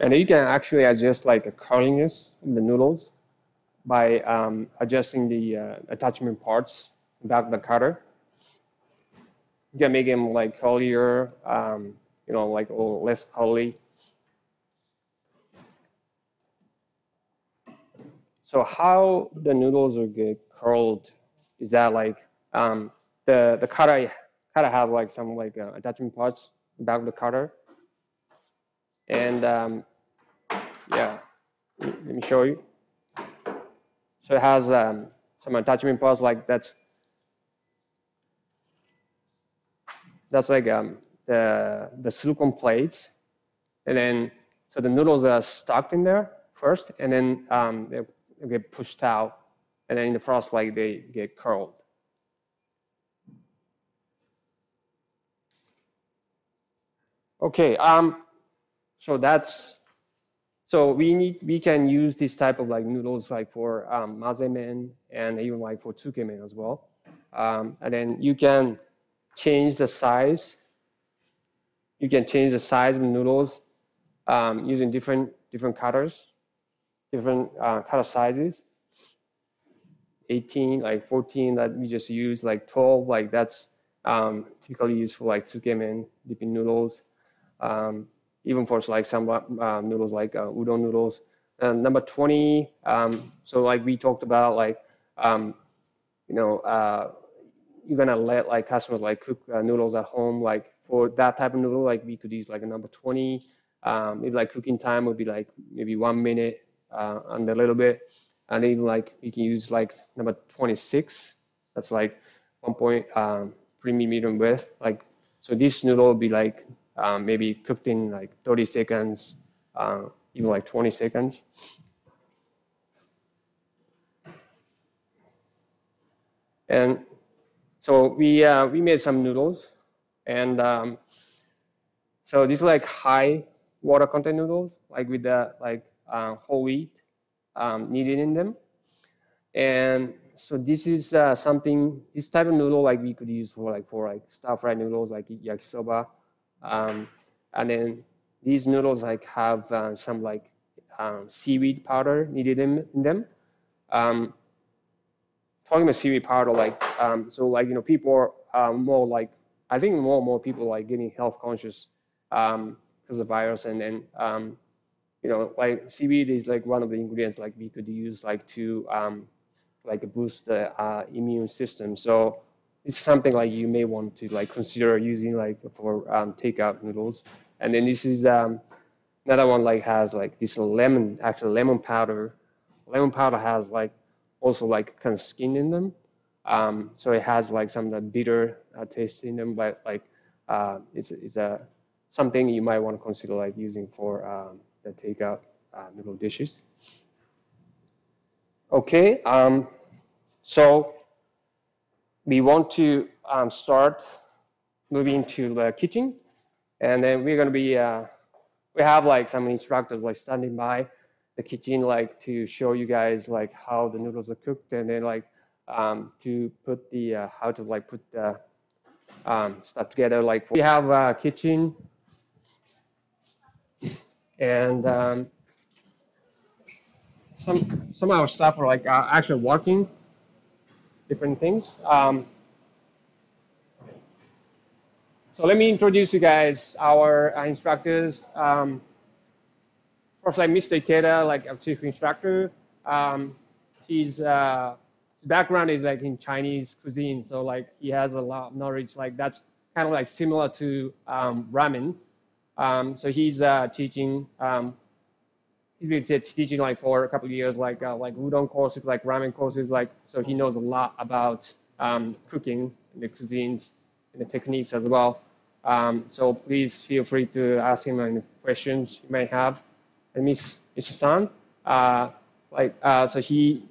And you can actually adjust like a curliness of the noodles by adjusting the attachment parts back of the cutter. You can make them like curlier, you know, like or less curly. So how the noodles are get curled is that like the cutter has like some like attachment parts back of the cutter, and yeah, let me show you. So it has some attachment parts like that's like the silicone plates, and then so the noodles are stuck in there first, and then they get pushed out, and then in the frostlight they get curled. Okay, so that's, so we can use this type of like noodles like for mazemen and even like for tsukemen as well. And then you can change the size. You can change the size of noodles using different cutters, different cutter sizes. 18, like 14 that we just used, like 12, like that's typically used for like tsukemen, dipping noodles. Even for like some noodles like udon noodles. And number 20, so like we talked about like, you know, you're gonna let like customers like cook noodles at home. Like for that type of noodle, like we could use like a number 20, maybe like cooking time would be like maybe 1 minute and a little bit. And even like we can use like number 26, that's like 1.3 mm width. Like, so this noodle would be like, maybe cooked in like 30 seconds, even like 20 seconds. And so we made some noodles, and so these are like high water content noodles, like with the like whole wheat needed in them. And so this is something, this type of noodle like we could use for like stir-fried noodles like yakisoba. And then these noodles like have some like seaweed powder needed in them. Talking about seaweed powder, like so like, you know, people are more like, I think more and more people like getting health conscious because of virus. And then you know, like seaweed is like one of the ingredients like we could use like to like boost the immune system. So it's something like you may want to like consider using like for takeout noodles. And then this is another one like has like this lemon, actually lemon powder. Lemon powder has like also like kind of skin in them. So it has like some of the bitter taste in them, but like it's something you might want to consider like using for the takeout noodle dishes. Okay, so we want to start moving to the kitchen, and then we're going to be, we have like some instructors like standing by the kitchen, like to show you guys like how the noodles are cooked, and then like to put the, how to like put the stuff together. Like we have a kitchen, and some of our staff are like actually working different things. So let me introduce you guys our instructors. First, like Mr. Ikeda, like our chief instructor. His background is like in Chinese cuisine, so like he has a lot of knowledge. Like that's kind of like similar to ramen. So he's teaching. He's been teaching like for a couple of years, like udon courses, like ramen courses, like, so he knows a lot about cooking and the cuisines and the techniques as well. So please feel free to ask him any questions you may have. And Mr. Sun, so he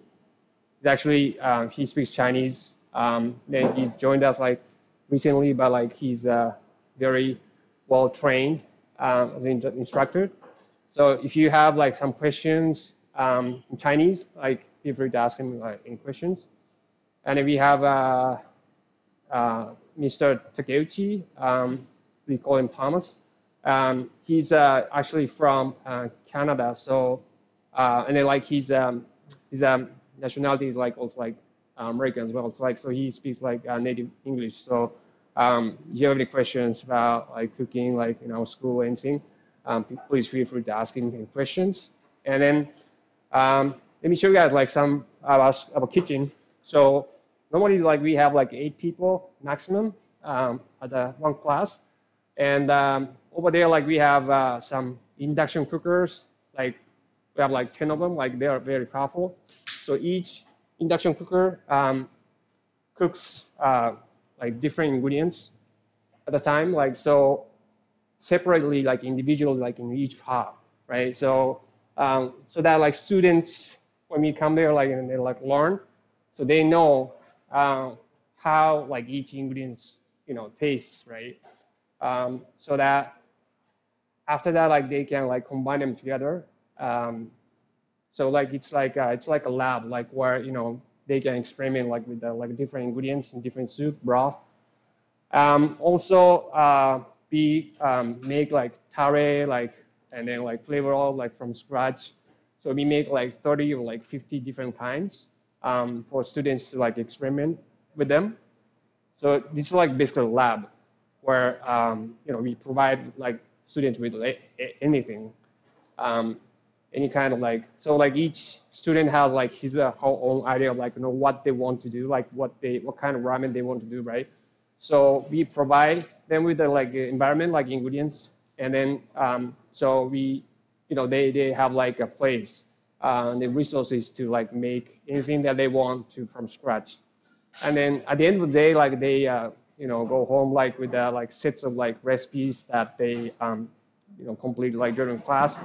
is actually he speaks Chinese. Then he's joined us like recently, but like he's very well trained as an instructor. So if you have like some questions in Chinese, like feel free to ask him any questions. And then we have Mr. Takeuchi, we call him Thomas. He's actually from Canada, so and then like his nationality is like also like American as well. It's like, so he speaks like native English. So if you have any questions about like cooking, like in our school, anything, please feel free to ask him any questions. And then let me show you guys like some of our kitchen. So normally like we have like 8 people maximum at the one class, and over there like we have some induction cookers. Like we have like 10 of them. Like they are very powerful. So each induction cooker cooks like different ingredients at a time. Like so, separately, like individually, like in each part, right? So so that like students, when we come there, like and they like learn, so they know how like each ingredients, you know, tastes, right? So that after that, like they can like combine them together. So like it's like a lab, like where, you know, they can experiment like with the, like different ingredients in different soup broth. Also, we make like tare, like, and then like flavor all like from scratch. So we make like 30 or like 50 different kinds for students to like experiment with them. So this is like basically a lab where, you know, we provide like students with anything, any kind of like, so like each student has like his own idea of like, you know, what they want to do, like what kind of ramen they want to do, right? So we provide them with the like environment, like ingredients, and then so we, you know, they have like a place and the resources to like make anything that they want to from scratch. And then at the end of the day, like they, you know, go home like with like sets of like recipes that they, you know, complete like during class.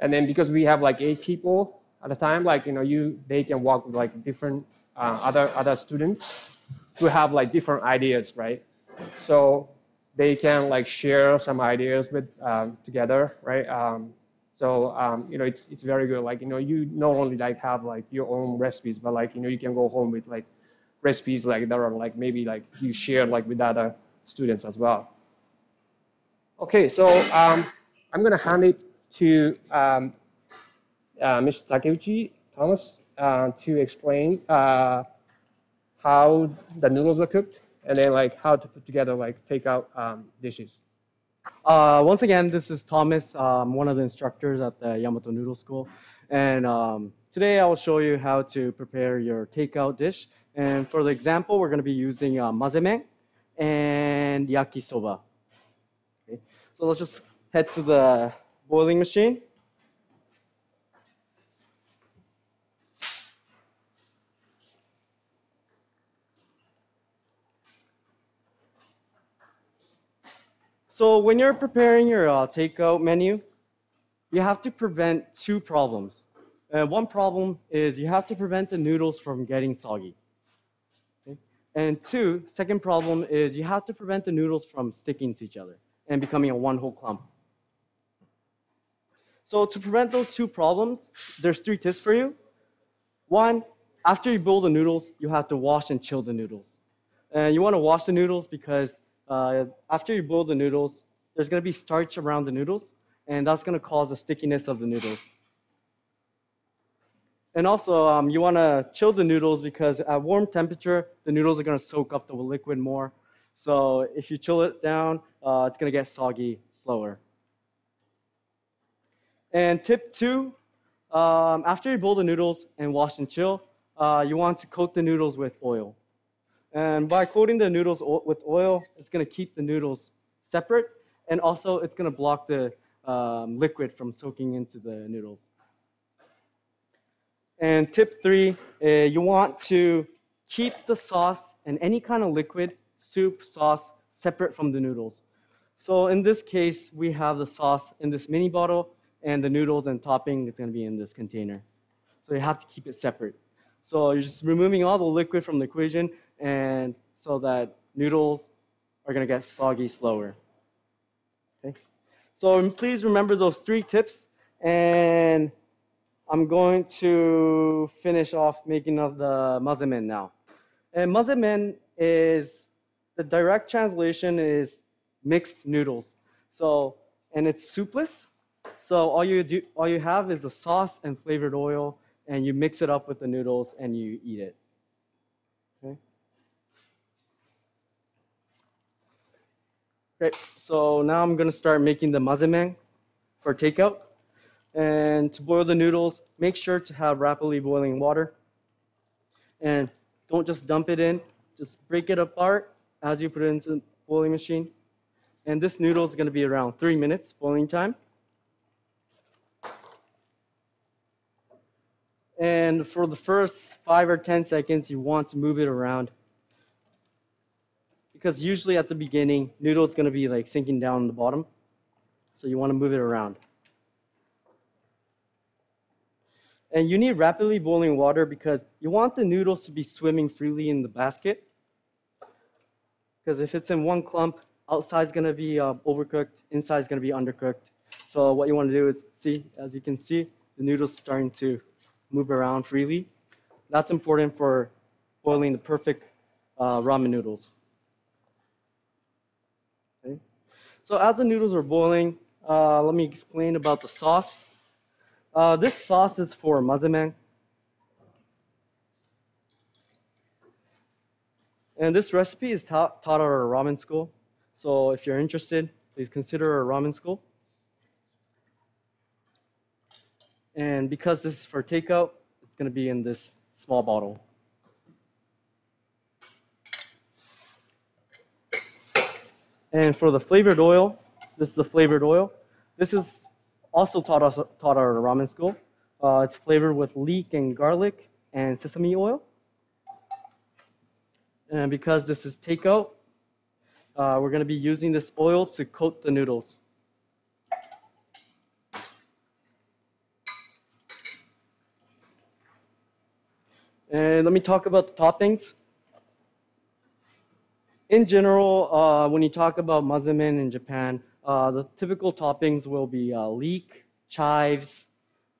And then because we have like 8 people at a time, like, you know, they can walk with like different other students who have like different ideas, right? So they can like share some ideas with together, right? You know, it's very good. Like, you know, you not only like have like your own recipes, but like, you know, you can go home with like recipes like that are like maybe like you share like with other students as well. Okay, so I'm gonna hand it to Mr. Takeuchi, Thomas, to explain how the noodles are cooked, and then like how to put together like takeout dishes. Once again, this is Thomas, one of the instructors at the Yamato Noodle School, and today I will show you how to prepare your takeout dish. And for the example, we're going to be using mazemen and yakisoba. Okay, so let's just head to the boiling machine. So when you're preparing your takeout menu, you have to prevent 2 problems. One problem is you have to prevent the noodles from getting soggy. Okay? And 2, second problem is you have to prevent the noodles from sticking to each other and becoming a one whole clump. So to prevent those 2 problems, there's 3 tips for you. 1, after you boil the noodles, you have to wash and chill the noodles. And you want to wash the noodles because after you boil the noodles, there's going to be starch around the noodles, and that's going to cause the stickiness of the noodles. And also, you want to chill the noodles because at warm temperature, the noodles are going to soak up the liquid more. So if you chill it down, it's going to get soggy slower. And tip 2, after you boil the noodles and wash and chill, you want to coat the noodles with oil. And by coating the noodles with oil, it's going to keep the noodles separate, and also it's going to block the liquid from soaking into the noodles. And tip 3, you want to keep the sauce and any kind of liquid, soup, sauce, separate from the noodles. So in this case, we have the sauce in this mini bottle, and the noodles and topping is going to be in this container. So you have to keep it separate. So you're just removing all the liquid from the equation, and so that noodles are going to get soggy slower. Okay? So please remember those 3 tips, and I'm going to finish off making of the mazemen now. And mazemen is, the direct translation is mixed noodles. So, and it's soupless. So all you have is a sauce and flavored oil, and you mix it up with the noodles and you eat it. Great, so now I'm gonna start making the mazemen for takeout. And to boil the noodles, make sure to have rapidly boiling water. And don't just dump it in, just break it apart as you put it into the boiling machine. And this noodle is gonna be around 3 minutes boiling time. And for the first 5 or 10 seconds, you want to move it around, because usually at the beginning, noodle's going to be like sinking down the bottom. So you want to move it around. And you need rapidly boiling water because you want the noodles to be swimming freely in the basket. Because if it's in one clump, outside's going to be overcooked, inside's going to be undercooked. So what you want to do is, see, as you can see, the noodles starting to move around freely. That's important for boiling the perfect ramen noodles. Okay. So as the noodles are boiling, let me explain about the sauce. This sauce is for mazemen. And this recipe is taught at our ramen school. So if you're interested, please consider our ramen school. And because this is for takeout, it's going to be in this small bottle. And for the flavored oil, this is the flavored oil. This is also taught our ramen school. It's flavored with leek and garlic and sesame oil. And because this is takeout, we're going to be using this oil to coat the noodles. And let me talk about the toppings. In general, when you talk about mazemen in Japan, the typical toppings will be leek, chives,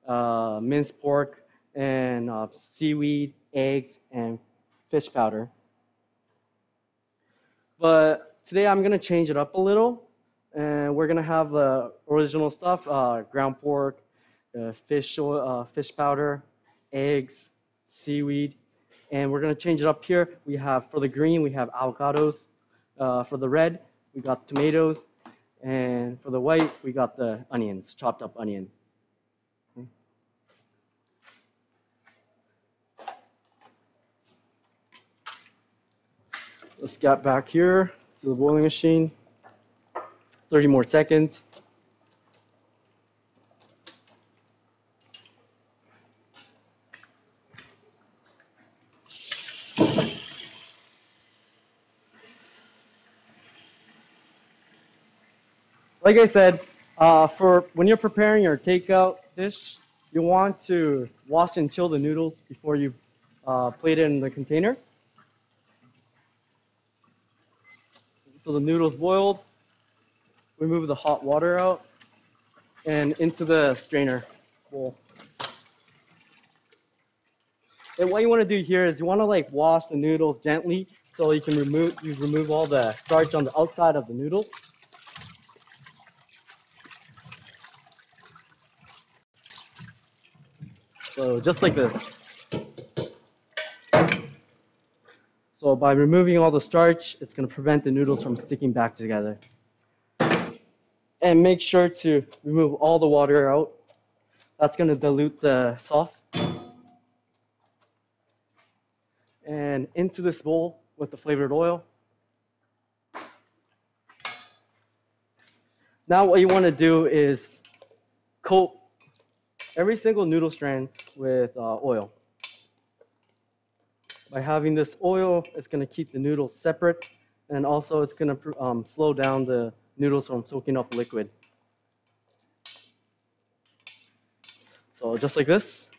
minced pork, and seaweed, eggs, and fish powder. But today I'm going to change it up a little, and we're going to have the original stuff, ground pork, fish powder, eggs, seaweed, and we're going to change it up here. We have, for the green, we have avocados. For the red, we got tomatoes. And for the white, we got the onions, chopped up onion. Okay. Let's get back here to the boiling machine. 30 more seconds. Like I said, for when you're preparing your takeout dish, you want to wash and chill the noodles before you plate it in the container. So the noodles boiled, we move the hot water out and into the strainer bowl. And what you want to do here is you want to like wash the noodles gently so you can remove all the starch on the outside of the noodles. So just like this. So by removing all the starch, it's going to prevent the noodles from sticking back together. And make sure to remove all the water out. That's going to dilute the sauce. And into this bowl with the flavored oil. Now what you want to do is coat every single noodle strand with oil. By having this oil, it's going to keep the noodles separate, and also it's going to slow down the noodles from soaking up liquid. So just like this.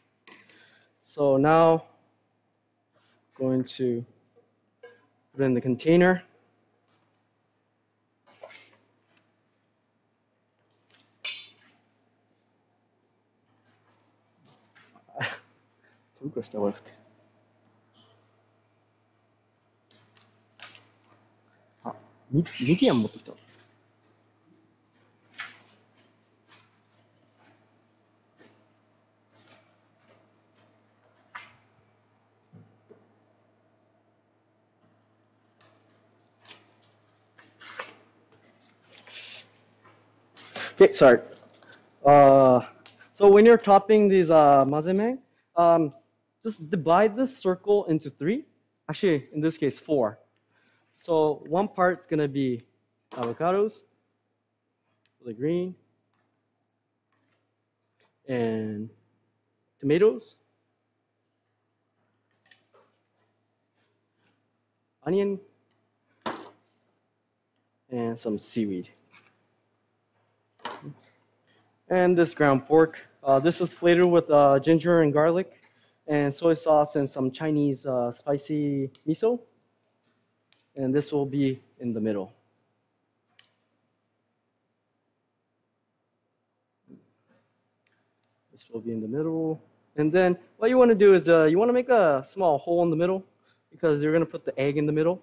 So now I'm going to put it in the container. Okay, sorry. So when you're topping these mazemen, just divide this circle into three, actually in this case four. So one part's going to be avocados, the green, and tomatoes, onion, and some seaweed. And this ground pork. This is flavored with ginger and garlic and soy sauce and some Chinese spicy miso. And this will be in the middle. This will be in the middle. And then what you want to do is you want to make a small hole in the middle because you're going to put the egg in the middle.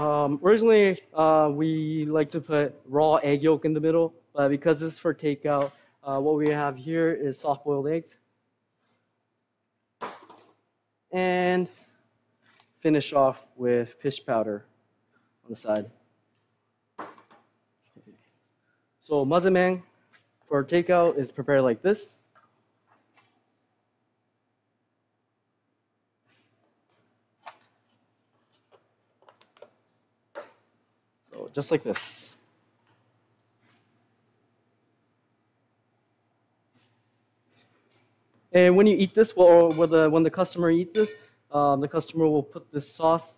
Originally, we like to put raw egg yolk in the middle, but because this is for takeout, what we have here is soft-boiled eggs. And finish off with fish powder on the side. So mazemen for takeout is prepared like this. So just like this. And when you eat this, or when the customer eats this, the customer will put this sauce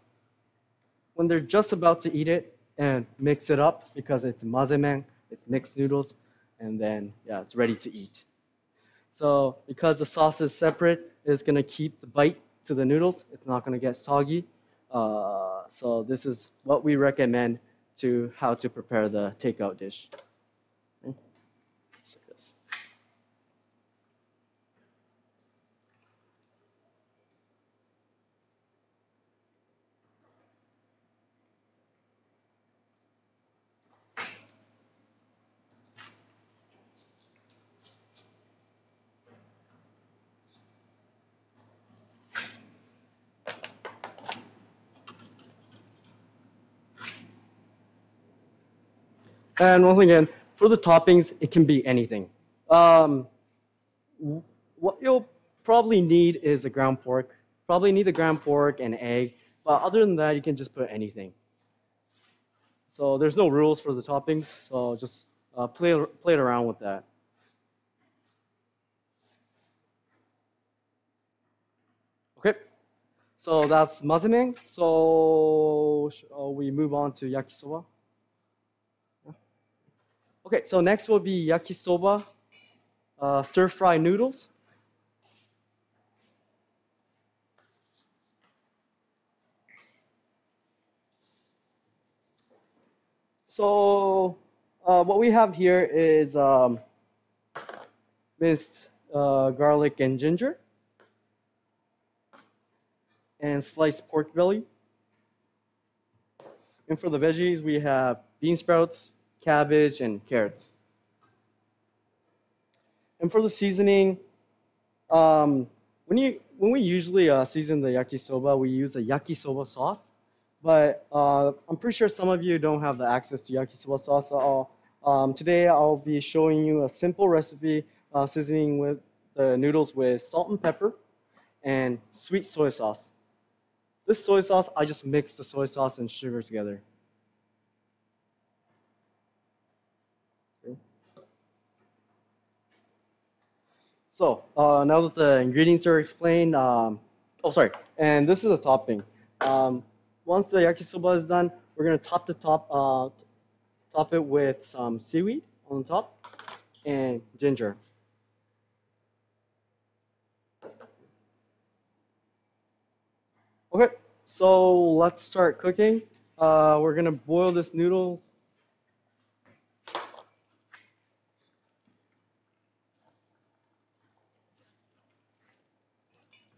when they're just about to eat it and mix it up because it's mazemen, it's mixed noodles, and then, yeah, it's ready to eat. So because the sauce is separate, it's going to keep the bite to the noodles. It's not going to get soggy. So this is what we recommend to how to prepare the takeout dish. Okay. Just like this. And once again, for the toppings, it can be anything. What you'll probably need is the ground pork. Probably need the ground pork and egg. But other than that, you can just put anything. So there's no rules for the toppings. So just play it around with that. Okay. So that's mazemen. So we move on to yakisoba. Okay, so next will be yakisoba, stir-fry noodles. So what we have here is minced garlic and ginger and sliced pork belly. And for the veggies, we have bean sprouts, cabbage, and carrots. And for the seasoning, when we usually season the yakisoba, we use a yakisoba sauce. But I'm pretty sure some of you don't have the access to yakisoba sauce. So today I'll be showing you a simple recipe seasoning with the noodles with salt and pepper and sweet soy sauce. This soy sauce, I just mix the soy sauce and sugar together. So now that the ingredients are explained, and this is a topping. Once the yakisoba is done, we're gonna top it with some seaweed on top and ginger. Okay, so let's start cooking. We're gonna boil this noodle.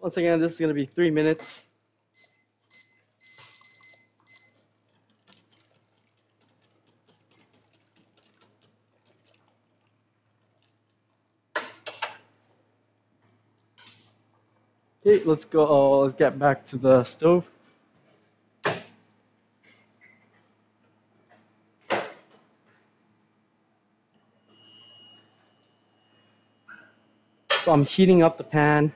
Once again, this is going to be 3 minutes. Okay, let's go. Let's get back to the stove. So I'm heating up the pan.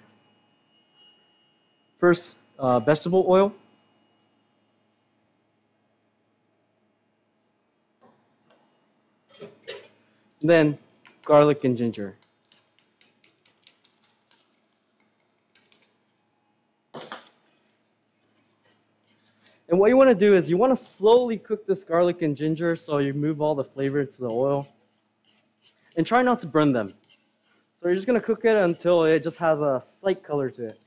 First, vegetable oil. Then, garlic and ginger. And what you want to do is you want to slowly cook this garlic and ginger so you move all the flavor to the oil. and try not to burn them. So you're just going to cook it until it just has a slight color to it.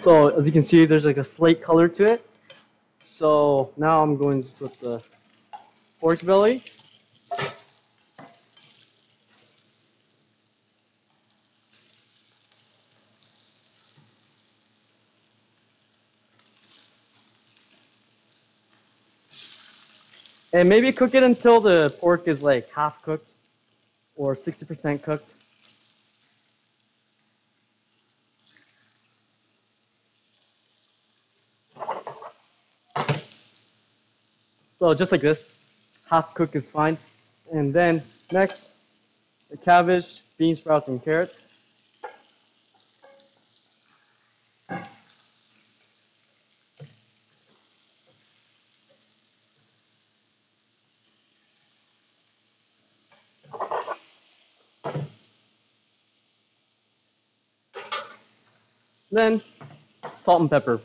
So as you can see, there's like a slate color to it. So now I'm going to put the pork belly. And maybe cook it until the pork is like half cooked or 60% cooked. So just like this, half cooked is fine. And then next, the cabbage, bean sprouts, and carrots. Then salt and pepper.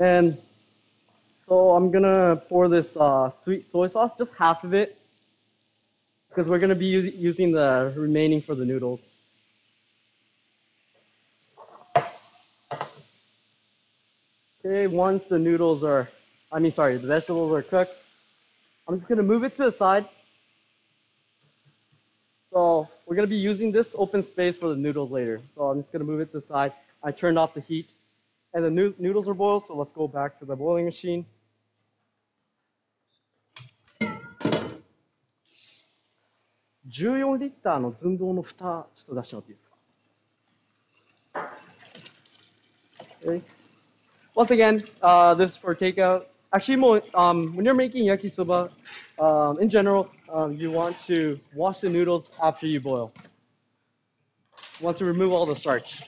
And so I'm going to pour this sweet soy sauce, just half of it, because we're going to be using the remaining for the noodles. Okay, once the noodles are, the vegetables are cooked, I'm just going to move it to the side. So we're going to be using this open space for the noodles later. So I'm just going to move it to the side. I turned off the heat. And the noodles are boiled, so let's go back to the boiling machine. Okay. Once again, this is for takeout. Actually, when you're making yakisoba, in general, you want to wash the noodles after you boil. You want to remove all the starch.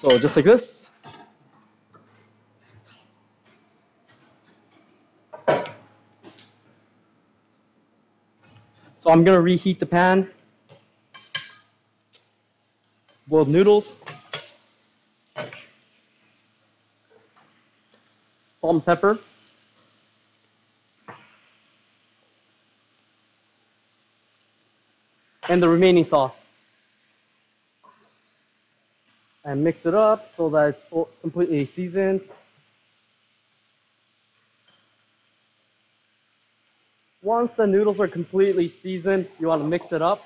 So just like this. So I'm going to reheat the pan. Boiled noodles. Salt and pepper. And the remaining sauce. And mix it up so that it's completely seasoned. Once the noodles are completely seasoned, you want to mix it up.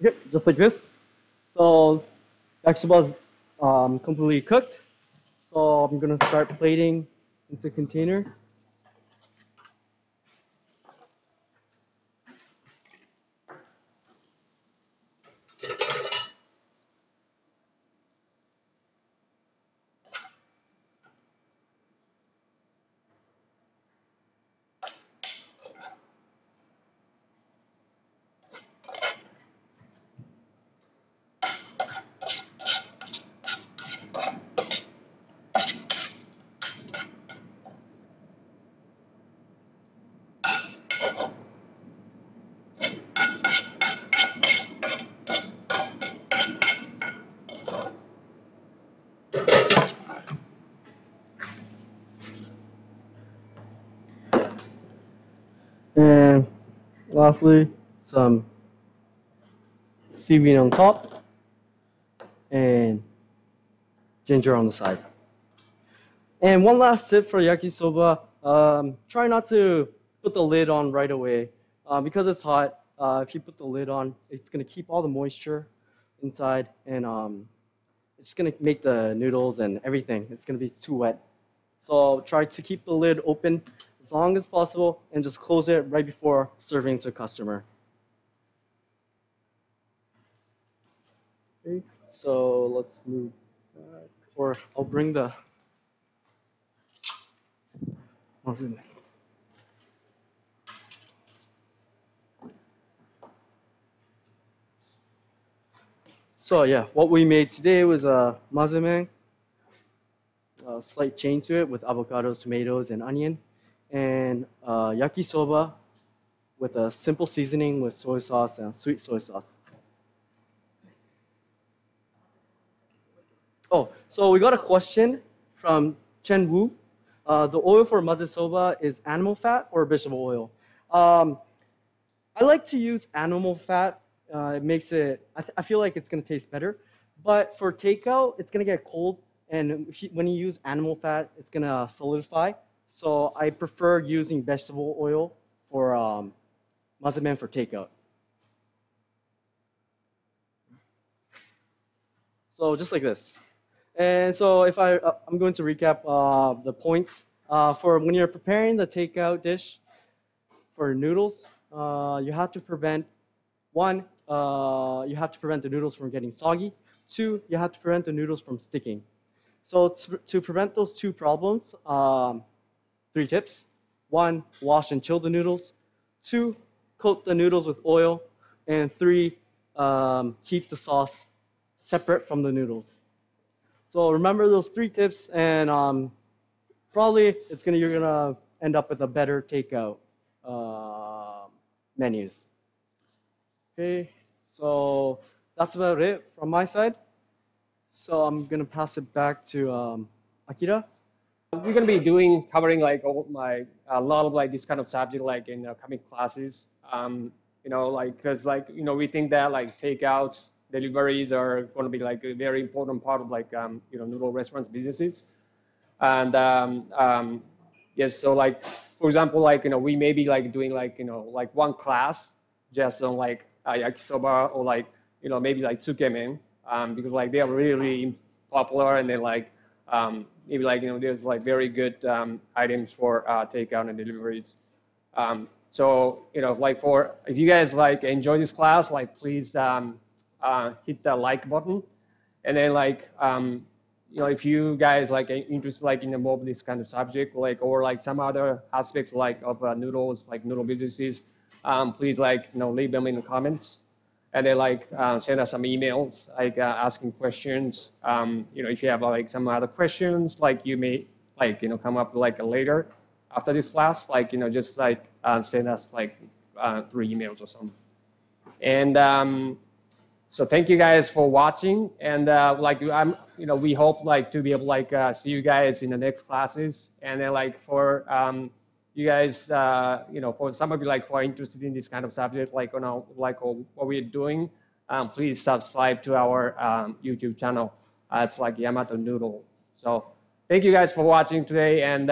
Yep, just like this. So yakisoba is completely cooked. So I'm gonna start plating into a container. Lastly, some seaweed on top and ginger on the side. And one last tip for yakisoba, try not to put the lid on right away. Because it's hot, if you put the lid on, it's going to keep all the moisture inside, and it's going to make the noodles and everything, it's going to be too wet. So try to keep the lid open as long as possible and just close it right before serving to customer. Okay, so let's move back, or I'll bring the oven. So yeah, what we made today was a mazemen, a slight change to it with avocados, tomatoes, and onion, and yakisoba with a simple seasoning with soy sauce and sweet soy sauce. Oh, so we got a question from Chen Wu. The oil for mazesoba is animal fat or vegetable oil? I like to use animal fat. It makes it, I feel like it's going to taste better, but for takeout, it's going to get cold, and when you use animal fat, it's going to solidify. So I prefer using vegetable oil for mazemen for takeout. So just like this. And so if I'm going to recap the points. For when you're preparing the takeout dish for noodles, you have to prevent, one, you have to prevent the noodles from getting soggy. Two, you have to prevent the noodles from sticking. So to prevent those two problems, three tips. One, wash and chill the noodles. Two, coat the noodles with oil. And three, keep the sauce separate from the noodles. So remember those three tips, and probably you're gonna end up with a better takeout menus. Okay, so that's about it from my side. So I'm gonna pass it back to Akira. We're gonna be covering like a lot of like this kind of subject like in coming classes. You know, like we think that like takeouts, deliveries are gonna be like a very important part of like noodle restaurants businesses, and yes, so like for example, like we may be like doing like like one class just on like yakisoba, or like maybe like tsukemen, because like they are really popular, and then like maybe like there's like very good items for takeout and deliveries. So like if you guys like enjoy this class, like please hit the like button, and then like if you guys like interested like in more of this kind of subject, like or like some other aspects like of noodles, like noodle businesses, please like leave them in the comments, and then like send us some emails like asking questions. If you have like some other questions like you may like come up like later after this class, like just like send us like through emails or something. And so thank you guys for watching, and like we hope like to be able like see you guys in the next classes, and then like for you guys, for some of you like who are interested in this kind of subject, like what we're doing, please subscribe to our YouTube channel. It's like Yamato Noodle. So thank you guys for watching today, and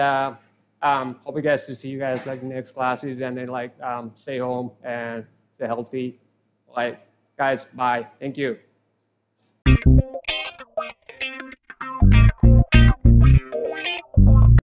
hope you guys to see you guys like next classes, and then like stay home and stay healthy. Like guys, bye. Thank you.